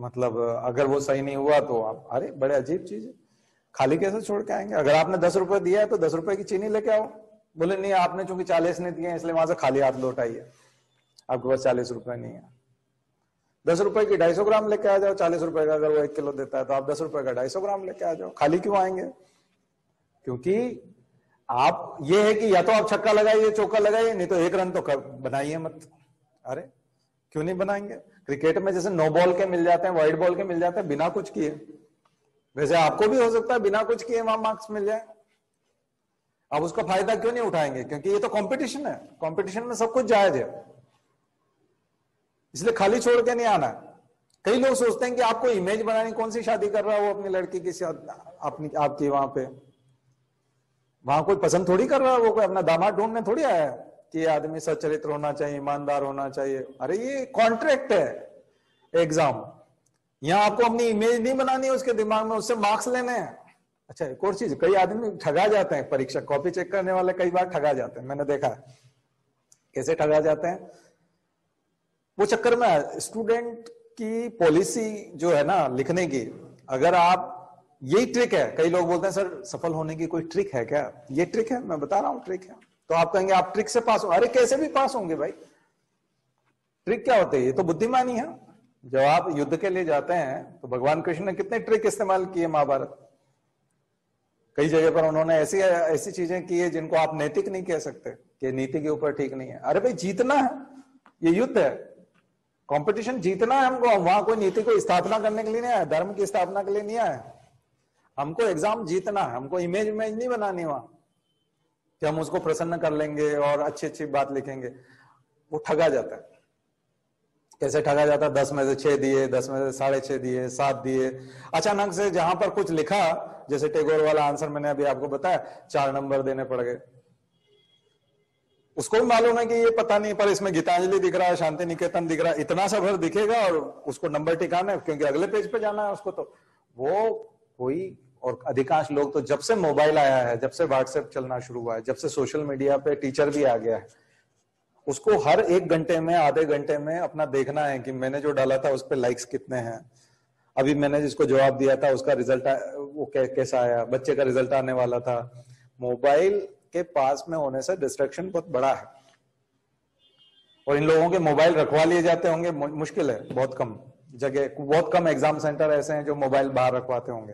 मतलब अगर वो सही नहीं हुआ तो आप, अरे बड़े अजीब चीज है, खाली कैसे छोड़ के आएंगे? अगर आपने 10 रुपए दिया है तो 10 रुपए की चीनी लेके आओ। बोले नहीं, आपने चूंकि 40 नहीं दिए इसलिए वहां से खाली हाथ लौट आइए, आपके पास 40 रुपए नहीं है। 10 रुपए की 250 ग्राम लेके आ जाओ, 40 रुपए का अगर वो 1 किलो देता है तो आप 10 रुपए का 250 ग्राम लेके आ जाओ। खाली क्यों आएंगे? क्योंकि आप ये है कि या तो आप छक्का लगाइए, चौका लगाइए, नहीं तो 1 रन तो बनाइए मत। अरे क्यों नहीं बनाएंगे? क्रिकेट में जैसे 9 बॉल के मिल जाते हैं, वाइड बॉल के मिल जाते हैं बिना कुछ किए, वैसे आपको भी हो सकता है बिना कुछ किए वहां मार्क्स मिल जाए। अब उसका फायदा क्यों नहीं उठाएंगे? क्योंकि ये तो कंपटीशन है, कंपटीशन में सब कुछ जायज है, इसलिए खाली छोड़ के नहीं आना। कई लोग सोचते हैं कि आपको इमेज बनानी, कौन सी शादी कर रहा है वो अपनी लड़की की, अपनी आपकी, वहां पे वहां कोई पसंद थोड़ी कर रहा है, वो कोई अपना दामाद ढूंढने थोड़ी आया है कि आदमी सच्चरित्र होना चाहिए, ईमानदार होना चाहिए। अरे ये कॉन्ट्रैक्ट है एग्जाम, यहाँ आपको अपनी इमेज नहीं बनानी है उसके दिमाग में, उससे मार्क्स लेने हैं। अच्छा एक और चीज, कई आदमी ठगा जाते हैं, परीक्षा कॉपी चेक करने वाले कई बार ठगा जाते हैं, मैंने देखा है। कैसे ठगा जाते हैं? वो चक्कर में स्टूडेंट की पॉलिसी जो है ना लिखने की, अगर आप, यही ट्रिक है। कई लोग बोलते हैं सर सफल होने की कोई ट्रिक है क्या? ये ट्रिक है, मैं बता रहा हूँ ट्रिक है। तो आप कहेंगे आप ट्रिक से पास हो, अरे कैसे भी पास होंगे भाई, ट्रिक क्या होती है? ये तो बुद्धिमानी है। जब आप युद्ध के लिए जाते हैं तो भगवान कृष्ण ने कितने ट्रिक इस्तेमाल किए महाभारत, कई जगह पर उन्होंने ऐसी ऐसी चीजें की है जिनको आप नैतिक नहीं कह सकते कि नीति के ऊपर ठीक नहीं है। अरे भाई जीतना है, ये युद्ध है, कॉम्पिटिशन जीतना है हमको। वहां कोई नीति को स्थापना करने के लिए नहीं आया, धर्म की स्थापना के लिए नहीं आया, हमको एग्जाम जीतना है, हमको इमेज में नहीं बनानी वहां कि हम उसको प्रसन्न कर लेंगे और अच्छी अच्छी बात लिखेंगे। वो ठगा जाता है। कैसे ठगा जाता है? 10 में से 6 दिए, 10 में से 6.5 दिए, 7 दिए। अचानक से जहां पर कुछ लिखा, जैसे टैगोर वाला आंसर मैंने अभी आपको बताया, 4 नंबर देने पड़ गए। उसको भी मालूम है कि ये पता नहीं, पर इसमें गीतांजलि दिख रहा है, शांति निकेतन दिख रहा है, इतना सा भर दिखेगा और उसको नंबर टिकाना है क्योंकि अगले पेज पे जाना है उसको। तो वो कोई और अधिकांश लोग तो जब से मोबाइल आया है, जब से व्हाट्सएप चलना शुरू हुआ है, जब से सोशल मीडिया पे टीचर भी आ गया है, उसको हर एक घंटे में, आधे घंटे में अपना देखना है कि मैंने जो डाला था उस पर लाइक्स कितने हैं, अभी मैंने जिसको जवाब दिया था उसका रिजल्ट वो कैसा आया, बच्चे का रिजल्ट आने वाला था। मोबाइल के पास में होने से डिस्ट्रैक्शन बहुत बड़ा है और इन लोगों के मोबाइल रखवा लिए जाते होंगे, मुश्किल है, बहुत कम जगह, बहुत कम एग्जाम सेंटर ऐसे हैं जो मोबाइल बाहर रखवाते होंगे,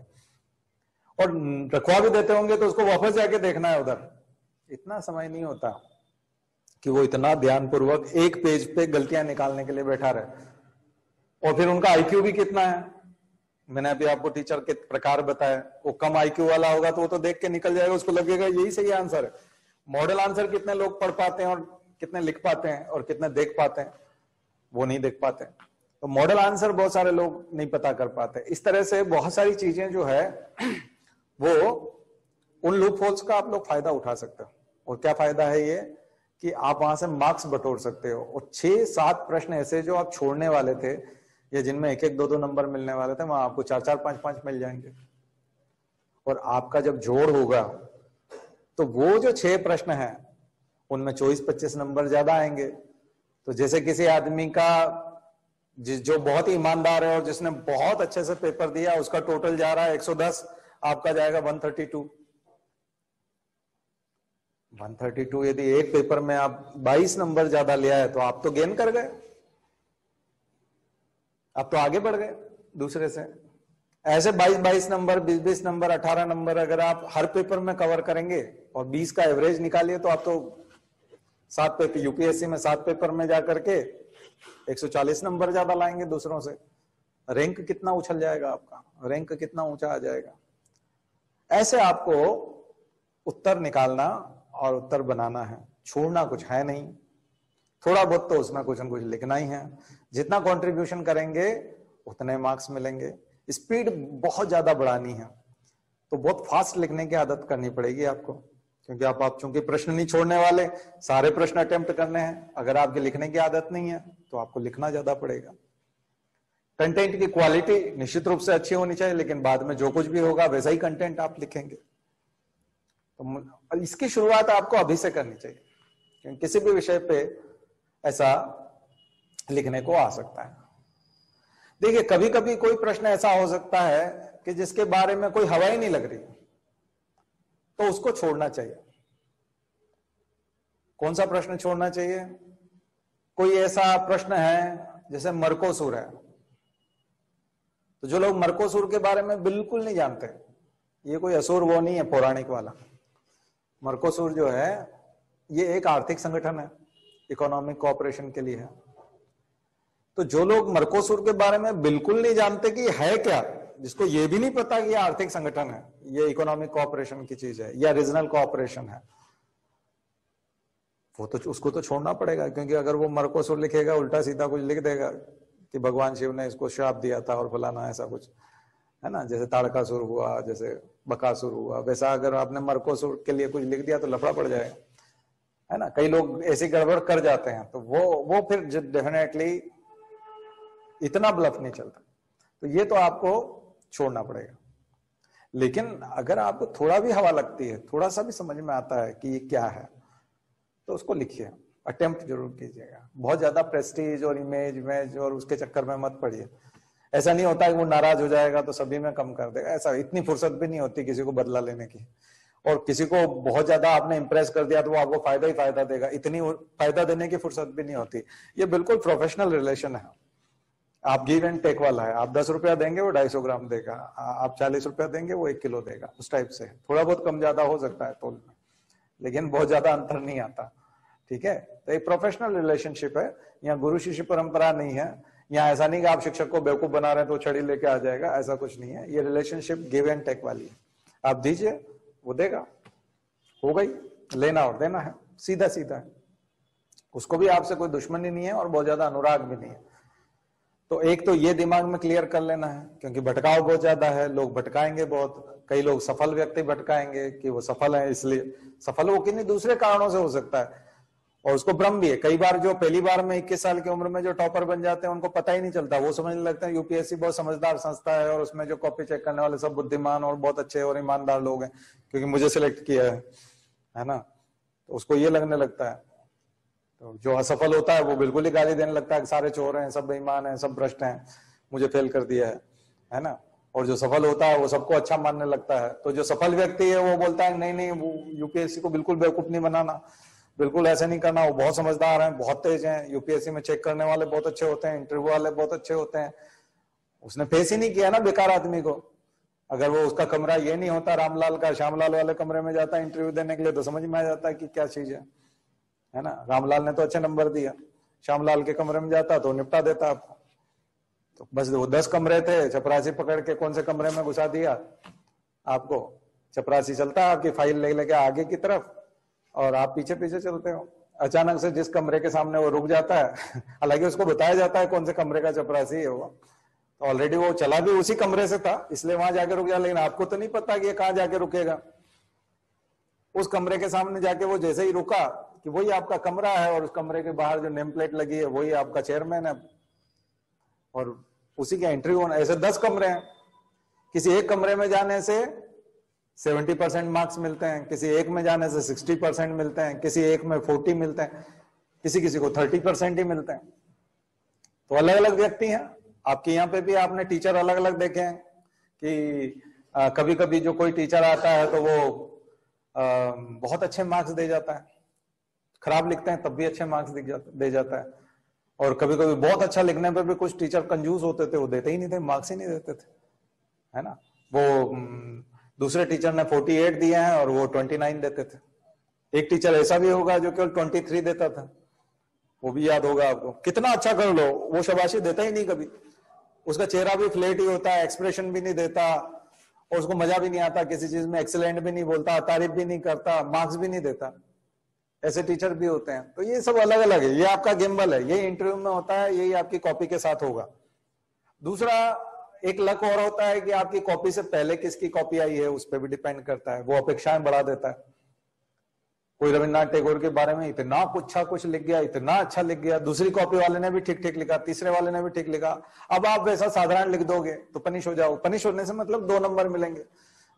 और रखवा भी देते होंगे तो उसको वापस जाके देखना है, उधर इतना समय नहीं होता कि वो इतना ध्यानपूर्वक एक पेज पे गलतियां निकालने के लिए बैठा रहे। और फिर उनका आईक्यू भी कितना है, मैंने अभी आपको टीचर के प्रकार बताया, वो कम आईक्यू वाला होगा तो वो तो देख के निकल जाएगा, उसको लगेगा यही सही आंसर है। मॉडल आंसर कितने लोग पढ़ पाते हैं और कितने लिख पाते हैं और कितने देख पाते हैं, वो नहीं देख पाते। तो मॉडल आंसर बहुत सारे लोग नहीं पता कर पाते। इस तरह से बहुत सारी चीजें जो है वो उन लूप होल्स का आप लोग फायदा उठा सकते हो। और क्या फायदा है ये कि आप वहां से मार्क्स बटोर सकते हो। और 6-7 प्रश्न ऐसे जो आप छोड़ने वाले थे या जिनमें 1-1, 2-2 नंबर मिलने वाले थे, वहां आपको 4-4, 5-5 मिल जाएंगे। और आपका जब जोड़ होगा तो वो जो 6 प्रश्न हैं उनमें 24-25 नंबर ज्यादा आएंगे। तो जैसे किसी आदमी का जो बहुत ही ईमानदार है और जिसने बहुत अच्छे से पेपर दिया, उसका टोटल जा रहा है 110, आपका जाएगा 132। 132 यदि एक पेपर में आप 22 नंबर ज्यादा लिया है तो आप तो गेन कर गए, आप तो आगे बढ़ गए दूसरे से। ऐसे 22-22 नंबर, 20-20 नंबर, 18 नंबर अगर आप हर पेपर में कवर करेंगे और 20 का एवरेज निकालिए तो आप तो 7 पेपर, यूपीएससी में 7 पेपर में जाकर के 140 नंबर ज्यादा लाएंगे दूसरों से। रैंक कितना उछल जाएगा आपका, रैंक कितना ऊंचा आ जाएगा। ऐसे आपको उत्तर निकालना और उत्तर बनाना है, छोड़ना कुछ है नहीं। थोड़ा बहुत तो उसमें कुछ ना कुछ लिखना ही है। जितना कंट्रीब्यूशन करेंगे उतने मार्क्स मिलेंगे। स्पीड बहुत ज्यादा बढ़ानी है तो बहुत फास्ट लिखने की आदत करनी पड़ेगी आपको, क्योंकि आप चूंकि प्रश्न नहीं छोड़ने वाले, सारे प्रश्न अटेम्प्ट करने हैं। अगर आपकी लिखने की आदत नहीं है तो आपको लिखना ज्यादा पड़ेगा। कंटेंट की क्वालिटी निश्चित रूप से अच्छी होनी चाहिए, लेकिन बाद में जो कुछ भी होगा वैसा ही कंटेंट आप लिखेंगे। तो इसकी शुरुआत आपको अभी से करनी चाहिए, क्योंकि किसी भी विषय पे ऐसा लिखने को आ सकता है। देखिए, कभी कभी कोई प्रश्न ऐसा हो सकता है कि जिसके बारे में कोई हवा ही नहीं लग रही, तो उसको छोड़ना चाहिए। कौन सा प्रश्न छोड़ना चाहिए? कोई ऐसा प्रश्न है जैसे मरकोसूर है, तो जो लोग मरकोसूर के बारे में बिल्कुल नहीं जानते, ये कोई असुर वो नहीं है पौराणिक वाला। मरकोसूर जो है ये एक आर्थिक संगठन है, इकोनॉमिक कोऑपरेशन के लिए है। तो जो लोग मरकोसूर के बारे में बिल्कुल नहीं जानते कि है क्या, जिसको ये भी नहीं पता कि ये आर्थिक संगठन है, ये इकोनॉमिक कोऑपरेशन की चीज है या रीजनल कोऑपरेशन है, वो तो उसको तो छोड़ना पड़ेगा। क्योंकि अगर वो मरकोसूर लिखेगा, उल्टा सीधा कुछ लिख देगा कि भगवान शिव ने इसको श्राप दिया था और फलाना, ऐसा कुछ है ना, जैसे ताड़कासुर हुआ, जैसे बकासुर हुआ, वैसा अगर आपने मरकोसूर के लिए कुछ लिख दिया तो लफड़ा पड़ जाएगा, है ना। कई लोग ऐसी गड़बड़ कर जाते हैं, तो वो फिर डेफिनेटली इतना ब्लफ नहीं चलता। तो ये तो आपको छोड़ना पड़ेगा। लेकिन अगर आपको थोड़ा भी हवा लगती है, थोड़ा सा भी समझ में आता है कि ये क्या है, तो उसको लिखिए, अटेम्प्ट जरूर कीजिएगा। बहुत ज्यादा प्रेस्टीज और इमेज और उसके चक्कर में मत पड़िए। ऐसा नहीं होता कि वो नाराज हो जाएगा तो सभी में कम कर देगा, ऐसा इतनी फुर्सत भी नहीं होती किसी को बदला लेने की। और किसी को बहुत ज्यादा आपने इंप्रेस कर दिया तो वो आपको फायदा ही फायदा देगा, इतनी फायदा देने की फुर्सत भी नहीं होती। ये बिल्कुल प्रोफेशनल रिलेशन है, आप गिव एंड टेक वाला है। आप 10 रुपया देंगे वो 250 ग्राम देगा, आप 40 रुपया देंगे वो 1 किलो देगा, उस टाइप से। थोड़ा बहुत कम ज्यादा हो सकता है तोल में, लेकिन बहुत ज्यादा अंतर नहीं आता। ठीक है, तो एक प्रोफेशनल रिलेशनशिप है, यहाँ गुरु शिष्य परंपरा नहीं है। यहाँ ऐसा नहीं कि आप शिक्षक को बेवकूफ बना रहे हैं तो छड़ी लेके आ जाएगा, ऐसा कुछ नहीं है। ये रिलेशनशिप गिव एंड टेक वाली है, आप दीजिए वो देगा, हो गई, लेना और देना है, सीधा सीधा है। उसको भी आपसे कोई दुश्मनी नहीं है और बहुत ज्यादा अनुराग भी नहीं है। तो एक तो ये दिमाग में क्लियर कर लेना है, क्योंकि भटकाव बहुत ज्यादा है, लोग भटकाएंगे बहुत। कई लोग सफल व्यक्ति भटकाएंगे कि वो सफल है, इसलिए सफल वो किन्हीं दूसरे कारणों से हो सकता है। और उसको भ्रम भी है। कई बार जो पहली बार में 21 साल की उम्र में जो टॉपर बन जाते हैं उनको पता ही नहीं चलता, वो समझने लगता है यूपीएससी बहुत समझदार संस्था है और उसमें जो कॉपी चेक करने वाले सब बुद्धिमान और बहुत अच्छे और ईमानदार लोग हैं क्योंकि मुझे सिलेक्ट किया है ना, तो उसको ये लगने लगता है। तो जो असफल होता है वो बिल्कुल ही गाली देने लगता है कि सारे चोर हैं, सब बेईमान हैं, सब भ्रष्ट हैं, मुझे फेल कर दिया है ना। और जो सफल होता है वो सबको अच्छा मानने लगता है। तो जो सफल व्यक्ति है वो बोलता है नहीं नहीं वो यूपीएससी को बिल्कुल बेवकूफ नहीं बनाना, बिल्कुल ऐसे नहीं करना, वो बहुत समझदार हैं, बहुत तेज हैं, यूपीएससी में चेक करने वाले बहुत अच्छे होते हैं, इंटरव्यू वाले बहुत अच्छे होते हैं। उसने फेस ही नहीं किया ना बेकार आदमी को। अगर वो उसका कमरा ये नहीं होता रामलाल का, श्यामलाल वाले कमरे में जाता है इंटरव्यू देने के लिए तो समझ में आ जाता है कि क्या चीज है ना। रामलाल ने तो अच्छे नंबर दिया, श्यामलाल के कमरे में जाता तो निपटा देता आपको। तो बस वो 10 कमरे थे, चपरासी पकड़ के कौन से कमरे में घुसा दिया आपको। चपरासी चलता है आपकी फाइल ले लेके आगे की तरफ और आप पीछे पीछे चलते हो। अचानक से जिस कमरे के सामने वो रुक जाता है, हालांकि उसको बताया जाता है कौन से कमरे का चपरासी है वो, तो ऑलरेडी वो चला भी उसी कमरे से था इसलिए वहां जाके रुक जाता, लेकिन आपको तो नहीं पता कि ये कहाँ जाके रुकेगा। उस कमरे के सामने जाके वो जैसे ही रुका कि वही आपका कमरा है और उस कमरे के बाहर जो नेम प्लेट लगी है वही आपका चेयरमैन है और उसी का इंटरव्यू होना। ऐसे 10 कमरे हैं, किसी एक कमरे में जाने से 70% मार्क्स मिलते हैं, किसी एक में जाने से 60% मिलते हैं, किसी एक में 40 मिलते हैं, किसी किसी को 30% ही मिलते हैं। तो अलग अलग व्यक्ति हैं। आपके यहाँ पे भी आपने टीचर अलग अलग देखे हैं कि कभी कभी जो कोई टीचर आता है तो वो बहुत अच्छे मार्क्स दे जाता है, खराब लिखते हैं तब भी अच्छे मार्क्स दे जाता है। और कभी कभी बहुत अच्छा लिखने पे भी कुछ टीचर कंजूस होते थे, वो देते ही नहीं थे, मार्क्स ही नहीं देते थे, है ना। वो दूसरे टीचर ने 48 दिए हैं और वो 29 देते थे। एक टीचर ऐसा भी होगा जो केवल 23 देता था, वो भी याद होगा आपको। कितना अच्छा कर लो वो शाबाशी देता ही नहीं कभी, उसका चेहरा भी फ्लैट ही होता है, एक्सप्रेशन भी नहीं देता और उसको मजा भी नहीं आता किसी चीज में, एक्सीलेंट भी नहीं बोलता, तारीफ भी नहीं करता, मार्क्स भी नहीं देता। ऐसे टीचर भी होते हैं। तो ये सब अलग अलग है, ये आपका गिम्बल है, ये इंटरव्यू में होता है, यही आपकी कॉपी के साथ होगा। दूसरा एक लक और होता है कि आपकी कॉपी से पहले किसकी कॉपी आई है उस पर भी डिपेंड करता है, वो अपेक्षाएं बढ़ा देता है। कोई रविन्द्रनाथ टैगोर के बारे में इतना अच्छा कुछ लिख गया, इतना अच्छा लिख गया, दूसरी कॉपी वाले ने भी ठीक ठीक लिखा, तीसरे वाले ने भी ठीक लिखा, अब आप वैसा साधारण लिख दोगे तो पनिश हो जाओ। पनिश होने से मतलब 2 नंबर मिलेंगे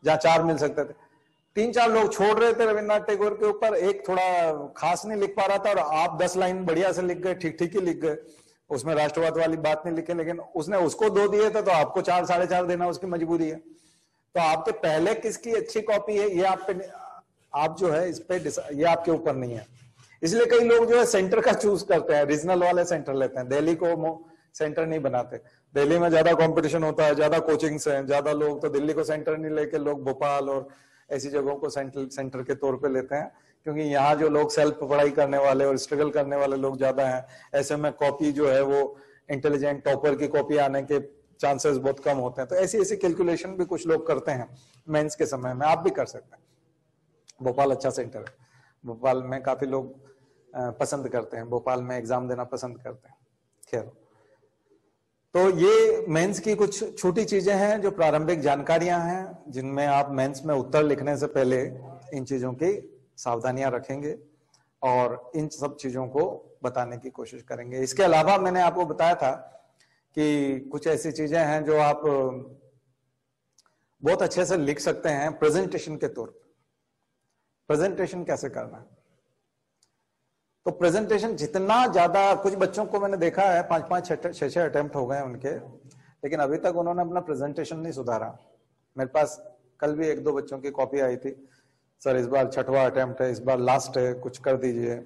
जहां 4 मिल सकते थे। 3-4 लोग छोड़ रहे थे रविन्द्रनाथ टैगोर के ऊपर, एक थोड़ा खास नहीं लिख पा रहा था और आप 10 लाइन बढ़िया से लिख गए, ठीक ठीक ही लिख गए, उसमें राष्ट्रवाद वाली बात नहीं लिखे, लेकिन उसने उसको 2 दिए थे तो आपको 4 साढ़े 4 देना उसकी मजबूरी है। तो आपके पहले किसकी अच्छी कॉपी है ये आप पे, आप जो है इस पे ये आपके ऊपर नहीं है। इसलिए कई लोग जो है सेंटर का चूज करते हैं, रीजनल वाले सेंटर लेते हैं, दिल्ली को सेंटर नहीं बनाते। दिल्ली में ज्यादा कॉम्पिटिशन होता है, ज्यादा कोचिंग्स है, ज्यादा लोग, तो दिल्ली को सेंटर नहीं लेके लोग भोपाल और ऐसी जगहों को सेंटर के तौर पे लेते हैं क्योंकि यहाँ जो लोग सेल्फ पढ़ाई करने वाले और स्ट्रगल करने वाले लोग ज्यादा हैं। ऐसे में कॉपी जो है वो इंटेलिजेंट टॉपर की कॉपी आने के चांसेस बहुत कम होते हैं। तो ऐसी ऐसी कैलकुलेशन भी कुछ लोग करते हैं मेंस के समय में, आप भी कर सकते हैं। भोपाल अच्छा सेंटर है, भोपाल में काफी लोग पसंद करते हैं, भोपाल में एग्जाम देना पसंद करते हैं। खैर, तो ये मेंस की कुछ छोटी चीजें हैं जो प्रारंभिक जानकारियां हैं जिनमें आप मेंस में उत्तर लिखने से पहले इन चीजों की सावधानियां रखेंगे और इन सब चीजों को बताने की कोशिश करेंगे। इसके अलावा मैंने आपको बताया था कि कुछ ऐसी चीजें हैं जो आप बहुत अच्छे से लिख सकते हैं प्रेजेंटेशन के तौर पर। प्रेजेंटेशन कैसे करना है, तो प्रेजेंटेशन जितना ज्यादा, कुछ बच्चों को मैंने देखा है 5-5, 6-6 अटेम्प्ट हो गए उनके, लेकिन अभी तक उन्होंने अपना प्रेजेंटेशन नहीं सुधारा। मेरे पास कल भी 1-2 बच्चों की कॉपी आई थी, सर इस बार 6वां अटेम्प्ट है, इस बार लास्ट है, कुछ कर दीजिए,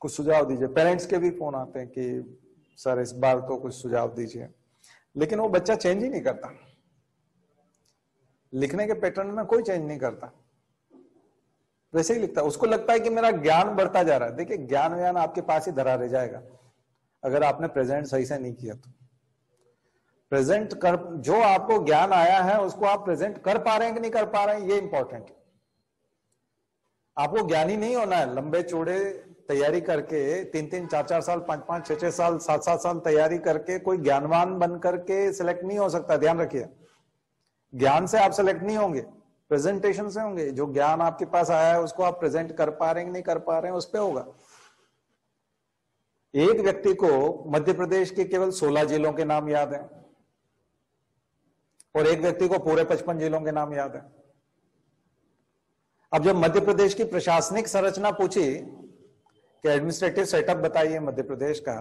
कुछ सुझाव दीजिए। पेरेंट्स के भी फोन आते हैं कि सर इस बार तो कुछ सुझाव दीजिए, लेकिन वो बच्चा चेंज ही नहीं करता, लिखने के पैटर्न में कोई चेंज नहीं करता, वैसे ही लिखता है। उसको लगता है कि मेरा ज्ञान बढ़ता जा रहा है। देखिए, ज्ञान व्यान आपके पास ही धरा रह जाएगा अगर आपने प्रेजेंट सही से नहीं किया तो। प्रेजेंट कर, जो आपको ज्ञान आया है उसको आप प्रेजेंट कर पा रहे हैं कि नहीं कर पा रहे हैं, ये इंपॉर्टेंट है। आपको ज्ञानी नहीं होना है, लंबे चौड़े तैयारी करके 3-3, 4-4 साल, 5-5, 6-6 साल, 7-7 साल तैयारी करके कोई ज्ञानवान बन करके सिलेक्ट नहीं हो सकता। ध्यान रखिए, ज्ञान से आप सिलेक्ट नहीं होंगे, प्रेजेंटेशन से होंगे। जो ज्ञान आपके पास आया है उसको आप प्रेजेंट कर पा रहे हैं नहीं कर पा रहे हैं उस पे होगा। एक व्यक्ति को मध्य प्रदेश के केवल 16 जिलों के नाम याद हैं और एक व्यक्ति को पूरे 55 जिलों के नाम याद हैं। अब जब मध्य प्रदेश की प्रशासनिक संरचना पूछी कि एडमिनिस्ट्रेटिव सेटअप बताइए मध्य प्रदेश का,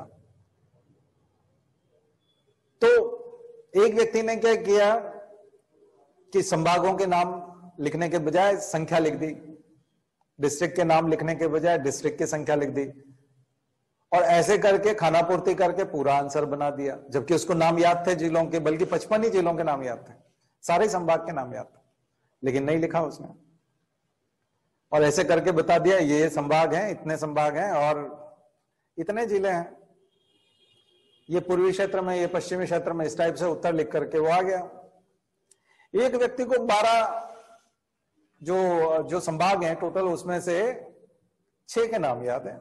तो एक व्यक्ति ने क्या किया कि संभागों के नाम लिखने के बजाय संख्या लिख दी, डिस्ट्रिक्ट के नाम लिखने के बजाय डिस्ट्रिक्ट की संख्या लिख दी, और ऐसे करके खानापूर्ति करके पूरा आंसर बना दिया, जबकि उसको नाम याद थे जिलों के, बल्कि 55 ही जिलों के नाम याद थे, सारे संभाग के नाम याद थे, लेकिन नहीं लिखा उसने। और ऐसे करके बता दिया ये संभाग हैं, इतने संभाग हैं और इतने जिले हैं, ये पूर्वी क्षेत्र में, ये पश्चिमी क्षेत्र में, इस टाइप से उत्तर लिख करके वो आ गया। एक व्यक्ति को 12 जो संभाग हैं टोटल, उसमें से 6 के नाम याद हैं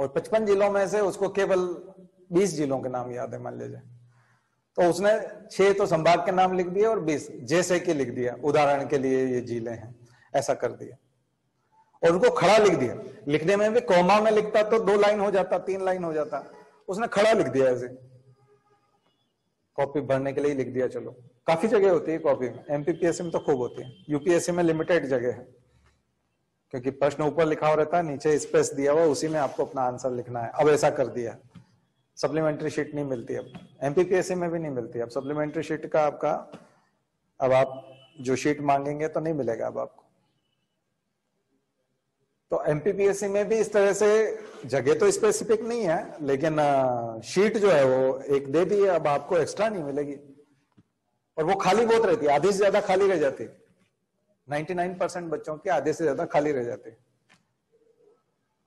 और 55 जिलों में से उसको केवल 20 जिलों के नाम याद है मान लीजिए, तो उसने 6 तो संभाग के नाम लिख दिए और 20 जैसे कि लिख दिया, उदाहरण के लिए ये जिले हैं ऐसा कर दिया, और उनको खड़ा लिख दिया। लिखने में भी कोमा में लिखता तो 2 लाइन हो जाता, 3 लाइन हो जाता, उसने खड़ा लिख दिया ऐसे, कॉपी भरने के लिए लिख दिया। चलो काफी जगह होती है कॉपी में, एमपीपीएससी में तो खूब होती है, यूपीएससी में लिमिटेड जगह है, क्योंकि प्रश्न ऊपर लिखा हो रहता है, नीचे स्पेस दिया हुआ, उसी में आपको अपना आंसर लिखना है। अब ऐसा कर दिया, सप्लीमेंट्री शीट नहीं मिलती अब, एमपीपीएससी में भी नहीं मिलती अब सप्लीमेंट्री शीट का आपका, अब आप जो शीट मांगेंगे तो नहीं मिलेगा अब आपको। तो एमपीपीएससी में भी इस तरह से जगह तो स्पेसिफिक नहीं है, लेकिन शीट जो है वो एक दे दी, अब आपको एक्स्ट्रा नहीं मिलेगी, और वो खाली बहुत रहती है, आधी से ज्यादा खाली रह जाती है, 99% बच्चों के आधे से ज्यादा खाली रह जाते।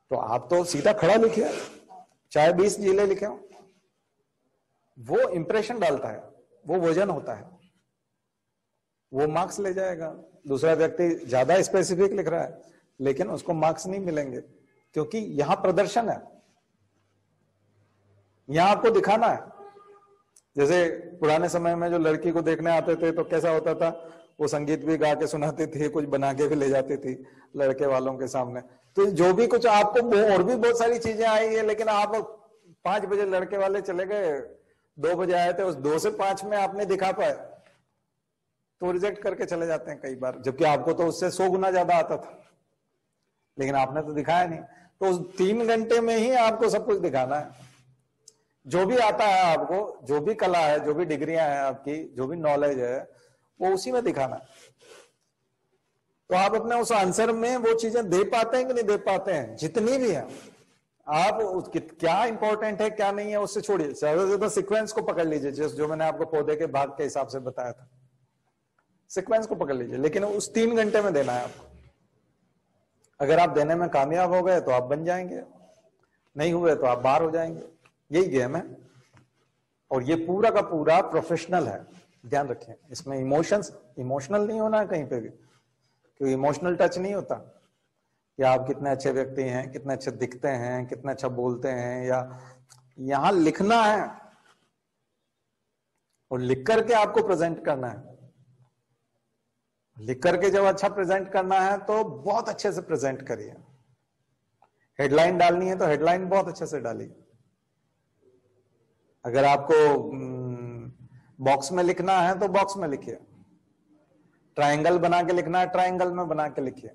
तो आप तो सीधा खड़ा लिखिए, चाहे 20 जिले लिखे हो, वो इंप्रेशन डालता है, वो वजन होता है, वो मार्क्स ले जाएगा। दूसरा व्यक्ति ज्यादा स्पेसिफिक लिख रहा है लेकिन उसको मार्क्स नहीं मिलेंगे, क्योंकि यहां प्रदर्शन है, यहां आपको दिखाना है। जैसे पुराने समय में जो लड़की को देखने आते थे तो कैसा होता था, वो संगीत भी गा के सुनाती थी, कुछ बना के भी ले जाती थी लड़के वालों के सामने। तो जो भी कुछ आपको और भी बहुत सारी चीजें आई है, लेकिन आप 5 बजे लड़के वाले चले गए, 2 बजे आए थे, उस 2 से 5 में आपने दिखा पाए तो रिजेक्ट करके चले जाते हैं कई बार, जबकि आपको तो उससे 100 गुना ज्यादा आता था, लेकिन आपने तो दिखाया नहीं। तो उस 3 घंटे में ही आपको सब कुछ दिखाना है, जो भी आता है आपको, जो भी कला है, जो भी डिग्रियां हैं आपकी, जो भी नॉलेज है, वो उसी में दिखाना। तो आप अपने उस आंसर में वो चीजें दे पाते हैं कि नहीं दे पाते हैं, जितनी भी है आप, क्या इंपॉर्टेंट है क्या नहीं है उससे छोड़िए, ज्यादा से ज्यादा सीक्वेंस को पकड़ लीजिए, जैसे जो मैंने आपको पौधे के भाग के हिसाब से बताया था, सीक्वेंस को पकड़ लीजिए, लेकिन उस 3 घंटे में देना है आपको। अगर आप देने में कामयाब हो गए तो आप बन जाएंगे, नहीं हुए तो आप बाहर हो जाएंगे, यही गेम है। और ये पूरा का पूरा प्रोफेशनल है, ध्यान रखें, इसमें इमोशनल नहीं होना है कहीं पे भी, क्योंकि इमोशनल टच नहीं होता कि आप कितने अच्छे व्यक्ति हैं, कितने अच्छे दिखते हैं, कितने अच्छा बोलते हैं, या यहां लिखना है और लिख करके आपको प्रेजेंट करना है। लिख करके जब अच्छा प्रेजेंट करना है तो बहुत अच्छे से प्रेजेंट करिए, हेडलाइन डालनी है तो हेडलाइन बहुत अच्छे से डालिए। अगर आपको बॉक्स में लिखना है तो बॉक्स में लिखिए, ट्रायंगल बना के लिखना है ट्रायंगल में बना के लिखिए,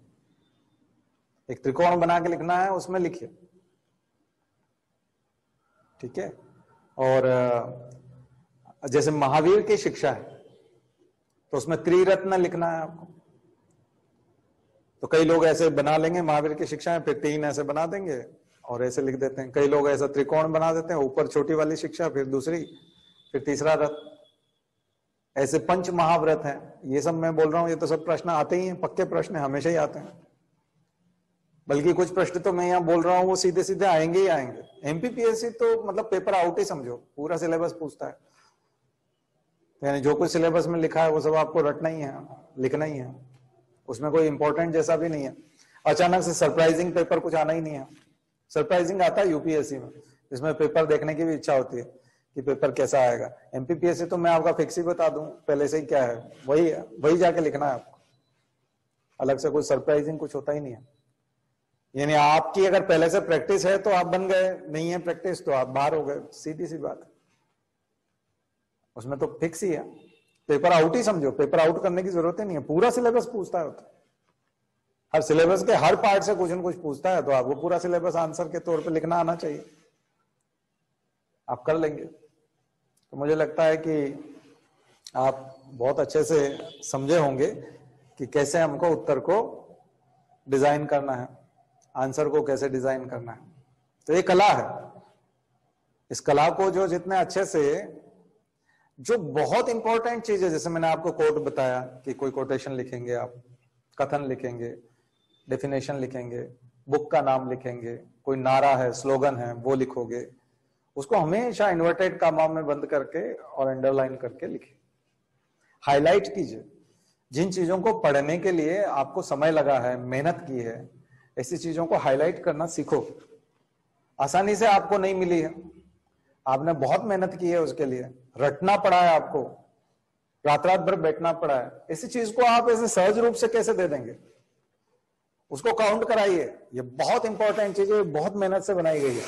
एक त्रिकोण बना के लिखना है उसमें लिखिए, ठीक है। और जैसे महावीर की शिक्षा है तो उसमें त्रिरत्न लिखना है आपको। तो कई लोग ऐसे बना लेंगे महावीर की शिक्षा है, फिर 3 ऐसे बना देंगे और ऐसे लिख देते हैं, कई लोग ऐसा त्रिकोण बना देते हैं, ऊपर छोटी वाली शिक्षा, फिर दूसरी, फिर तीसरा रत्न, ऐसे पंच महाव्रत हैं। ये सब मैं बोल रहा हूं, ये तो सब प्रश्न आते ही हैं, पक्के प्रश्न हमेशा ही आते हैं, बल्कि कुछ प्रश्न तो मैं यहाँ बोल रहा हूँ वो सीधे सीधे आएंगे ही आएंगे। एमपीपीएससी तो मतलब पेपर आउट ही समझो, पूरा सिलेबस पूछता है, यानी जो कुछ सिलेबस में लिखा है वो सब आपको रटना ही है, लिखना ही है, उसमें कोई इंपॉर्टेंट जैसा भी नहीं है। अचानक से सरप्राइजिंग पेपर कुछ आना ही नहीं है। सरप्राइजिंग आता है यूपीएससी में, इसमें पेपर देखने की भी इच्छा होती है कि पेपर कैसा आएगा। एमपीपीएससी तो मैं आपका फिक्स ही बता दूं, पहले से ही क्या है वही जाके लिखना है आपको, अलग से कोई सरप्राइजिंग कुछ होता ही नहीं है। यानी आपकी अगर पहले से प्रैक्टिस है तो आप बन गए, नहीं है प्रैक्टिस तो आप बाहर हो गए, सीधी सी बात है। उसमें तो फिक्स ही है, पेपर आउट ही समझो, पेपर आउट करने की जरूरत ही नहीं है। पूरा सिलेबस पूछता है, हर सिलेबस के हर पार्ट से कुछ न कुछ पूछता है, तो आपको पूरा सिलेबस आंसर के तौर पे लिखना आना चाहिए, आप कर लेंगे। तो मुझे लगता है कि आप बहुत अच्छे से समझे होंगे कि कैसे हमको उत्तर को डिजाइन करना है, आंसर को कैसे डिजाइन करना है। तो ये कला है, इस कला को जो जितने अच्छे से, जो बहुत इंपॉर्टेंट चीज है, जैसे मैंने आपको कोट बताया कि कोई कोटेशन लिखेंगे आप, कथन लिखेंगे, डेफिनेशन लिखेंगे, बुक का नाम लिखेंगे, कोई नारा है, स्लोगन है, वो लिखोगे, उसको हमेशा इन्वर्टेड कॉमा में बंद करके और अंडरलाइन करके लिखिए, हाईलाइट कीजिए। जिन चीजों को पढ़ने के लिए आपको समय लगा है, मेहनत की है, ऐसी चीजों को हाईलाइट करना सीखो। आसानी से आपको नहीं मिली है, आपने बहुत मेहनत की है, उसके लिए रटना पड़ा है, आपको रात रात भर बैठना पड़ा है। ऐसी चीज को आप ऐसे सहज रूप से कैसे दे देंगे? उसको काउंट कराइए, ये बहुत इंपॉर्टेंट चीज है, बहुत मेहनत से बनाई गई है।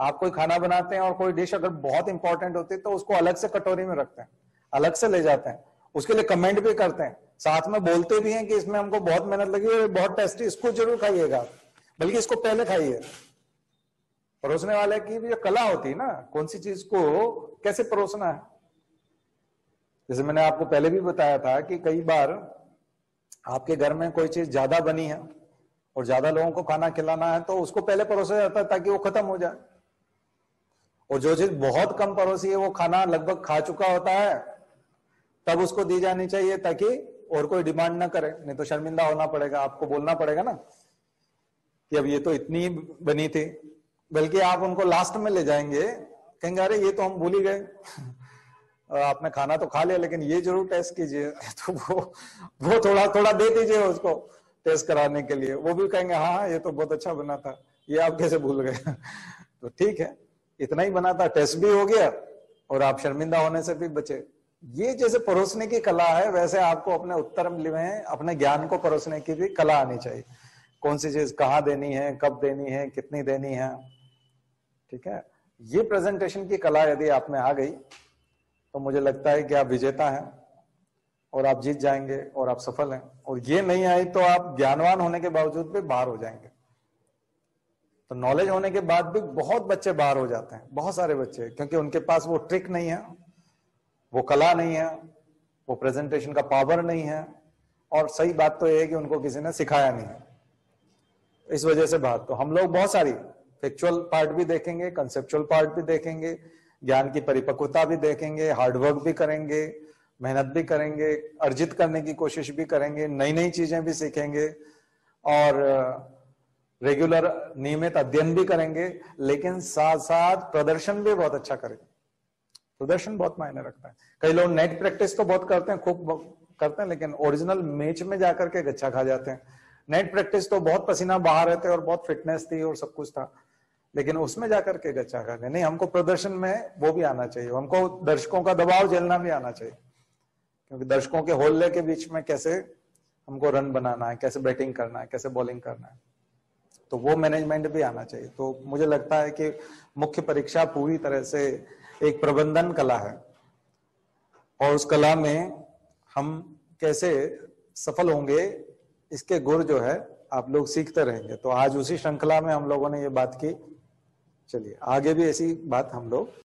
आप कोई खाना बनाते हैं और कोई डिश अगर बहुत इंपॉर्टेंट होती है तो उसको अलग से कटोरी में रखते हैं, अलग से ले जाते हैं, उसके लिए कमेंट भी करते हैं, साथ में बोलते भी हैं कि इसमें हमको बहुत मेहनत लगी है, बहुत टेस्टी, इसको जरूर खाइएगा, बल्कि इसको पहले खाइए। परोसने वाले की भी जो कला होती है ना, कौन सी चीज को कैसे परोसना है। जैसे मैंने आपको पहले भी बताया था कि कई बार आपके घर में कोई चीज ज्यादा बनी है और ज्यादा लोगों को खाना खिलाना है तो उसको पहले परोसा जाता है ताकि वो खत्म हो जाए, और जो चीज बहुत कम परोसी है वो खाना लगभग खा चुका होता है, तब उसको दी जानी चाहिए ताकि और कोई डिमांड ना करे, नहीं तो शर्मिंदा होना पड़ेगा, आपको बोलना पड़ेगा ना कि अब ये तो इतनी बनी थी। बल्कि आप उनको लास्ट में ले जाएंगे, कहेंगे अरे ये तो हम भूल ही गए, आपने खाना तो खा लिया लेकिन ये जरूर टेस्ट कीजिए, तो वो थोड़ा थोड़ा दे दीजिए उसको टेस्ट कराने के लिए, वो भी कहेंगे हाँ ये तो बहुत अच्छा बना था, ये आप कैसे भूल गए। तो ठीक है, इतना ही बना था, टेस्ट भी हो गया और आप शर्मिंदा होने से भी बचे। ये जैसे परोसने की कला है, वैसे आपको अपने उत्तर में अपने ज्ञान को परोसने की भी कला आनी चाहिए। कौन सी चीज कहाँ देनी है, कब देनी है, कितनी देनी है, ठीक है। ये प्रेजेंटेशन की कला यदि आप में आ गई तो मुझे लगता है कि आप विजेता हैं और आप जीत जाएंगे और आप सफल हैं। और ये नहीं आई तो आप ज्ञानवान होने के बावजूद भी बाहर हो जाएंगे। तो नॉलेज होने के बाद भी बहुत बच्चे बाहर हो जाते हैं, बहुत सारे बच्चे, क्योंकि उनके पास वो ट्रिक नहीं है, वो कला नहीं है, वो प्रेजेंटेशन का पावर नहीं है, और सही बात तो ये है कि उनको किसी ने सिखाया नहीं है। इस वजह से बात तो हम लोग बहुत सारी फैक्चुअल पार्ट भी देखेंगे, कंसेप्चुअल पार्ट भी देखेंगे, ज्ञान की परिपक्वता भी देखेंगे, हार्डवर्क भी करेंगे, मेहनत भी करेंगे, अर्जित करने की कोशिश भी करेंगे, नई नई चीजें भी सीखेंगे और रेगुलर नियमित अध्ययन भी करेंगे, लेकिन साथ साथ प्रदर्शन भी बहुत अच्छा करेंगे। प्रदर्शन बहुत मायने रखता है। कई लोग नेट प्रैक्टिस तो बहुत करते हैं, खूब करते हैं, लेकिन ओरिजिनल मैच में जाकर के गच्छा खा जाते हैं। नेट प्रैक्टिस तो बहुत पसीना बहा रहे थे और बहुत फिटनेस थी और सब कुछ था, लेकिन उसमें जाकर के गच्छा खा गए। नहीं, हमको प्रदर्शन में वो भी आना चाहिए, हमको दर्शकों का दबाव झेलना भी आना चाहिए, क्योंकि दर्शकों के होल्ले के बीच में कैसे हमको रन बनाना है, कैसे बैटिंग करना है, कैसे बॉलिंग करना है, तो वो मैनेजमेंट भी आना चाहिए। तो मुझे लगता है कि मुख्य परीक्षा पूरी तरह से एक प्रबंधन कला है, और उस कला में हम कैसे सफल होंगे इसके गुर जो है आप लोग सीखते रहेंगे। तो आज उसी श्रृंखला में हम लोगों ने ये बात की, चलिए आगे भी ऐसी बात हम लोग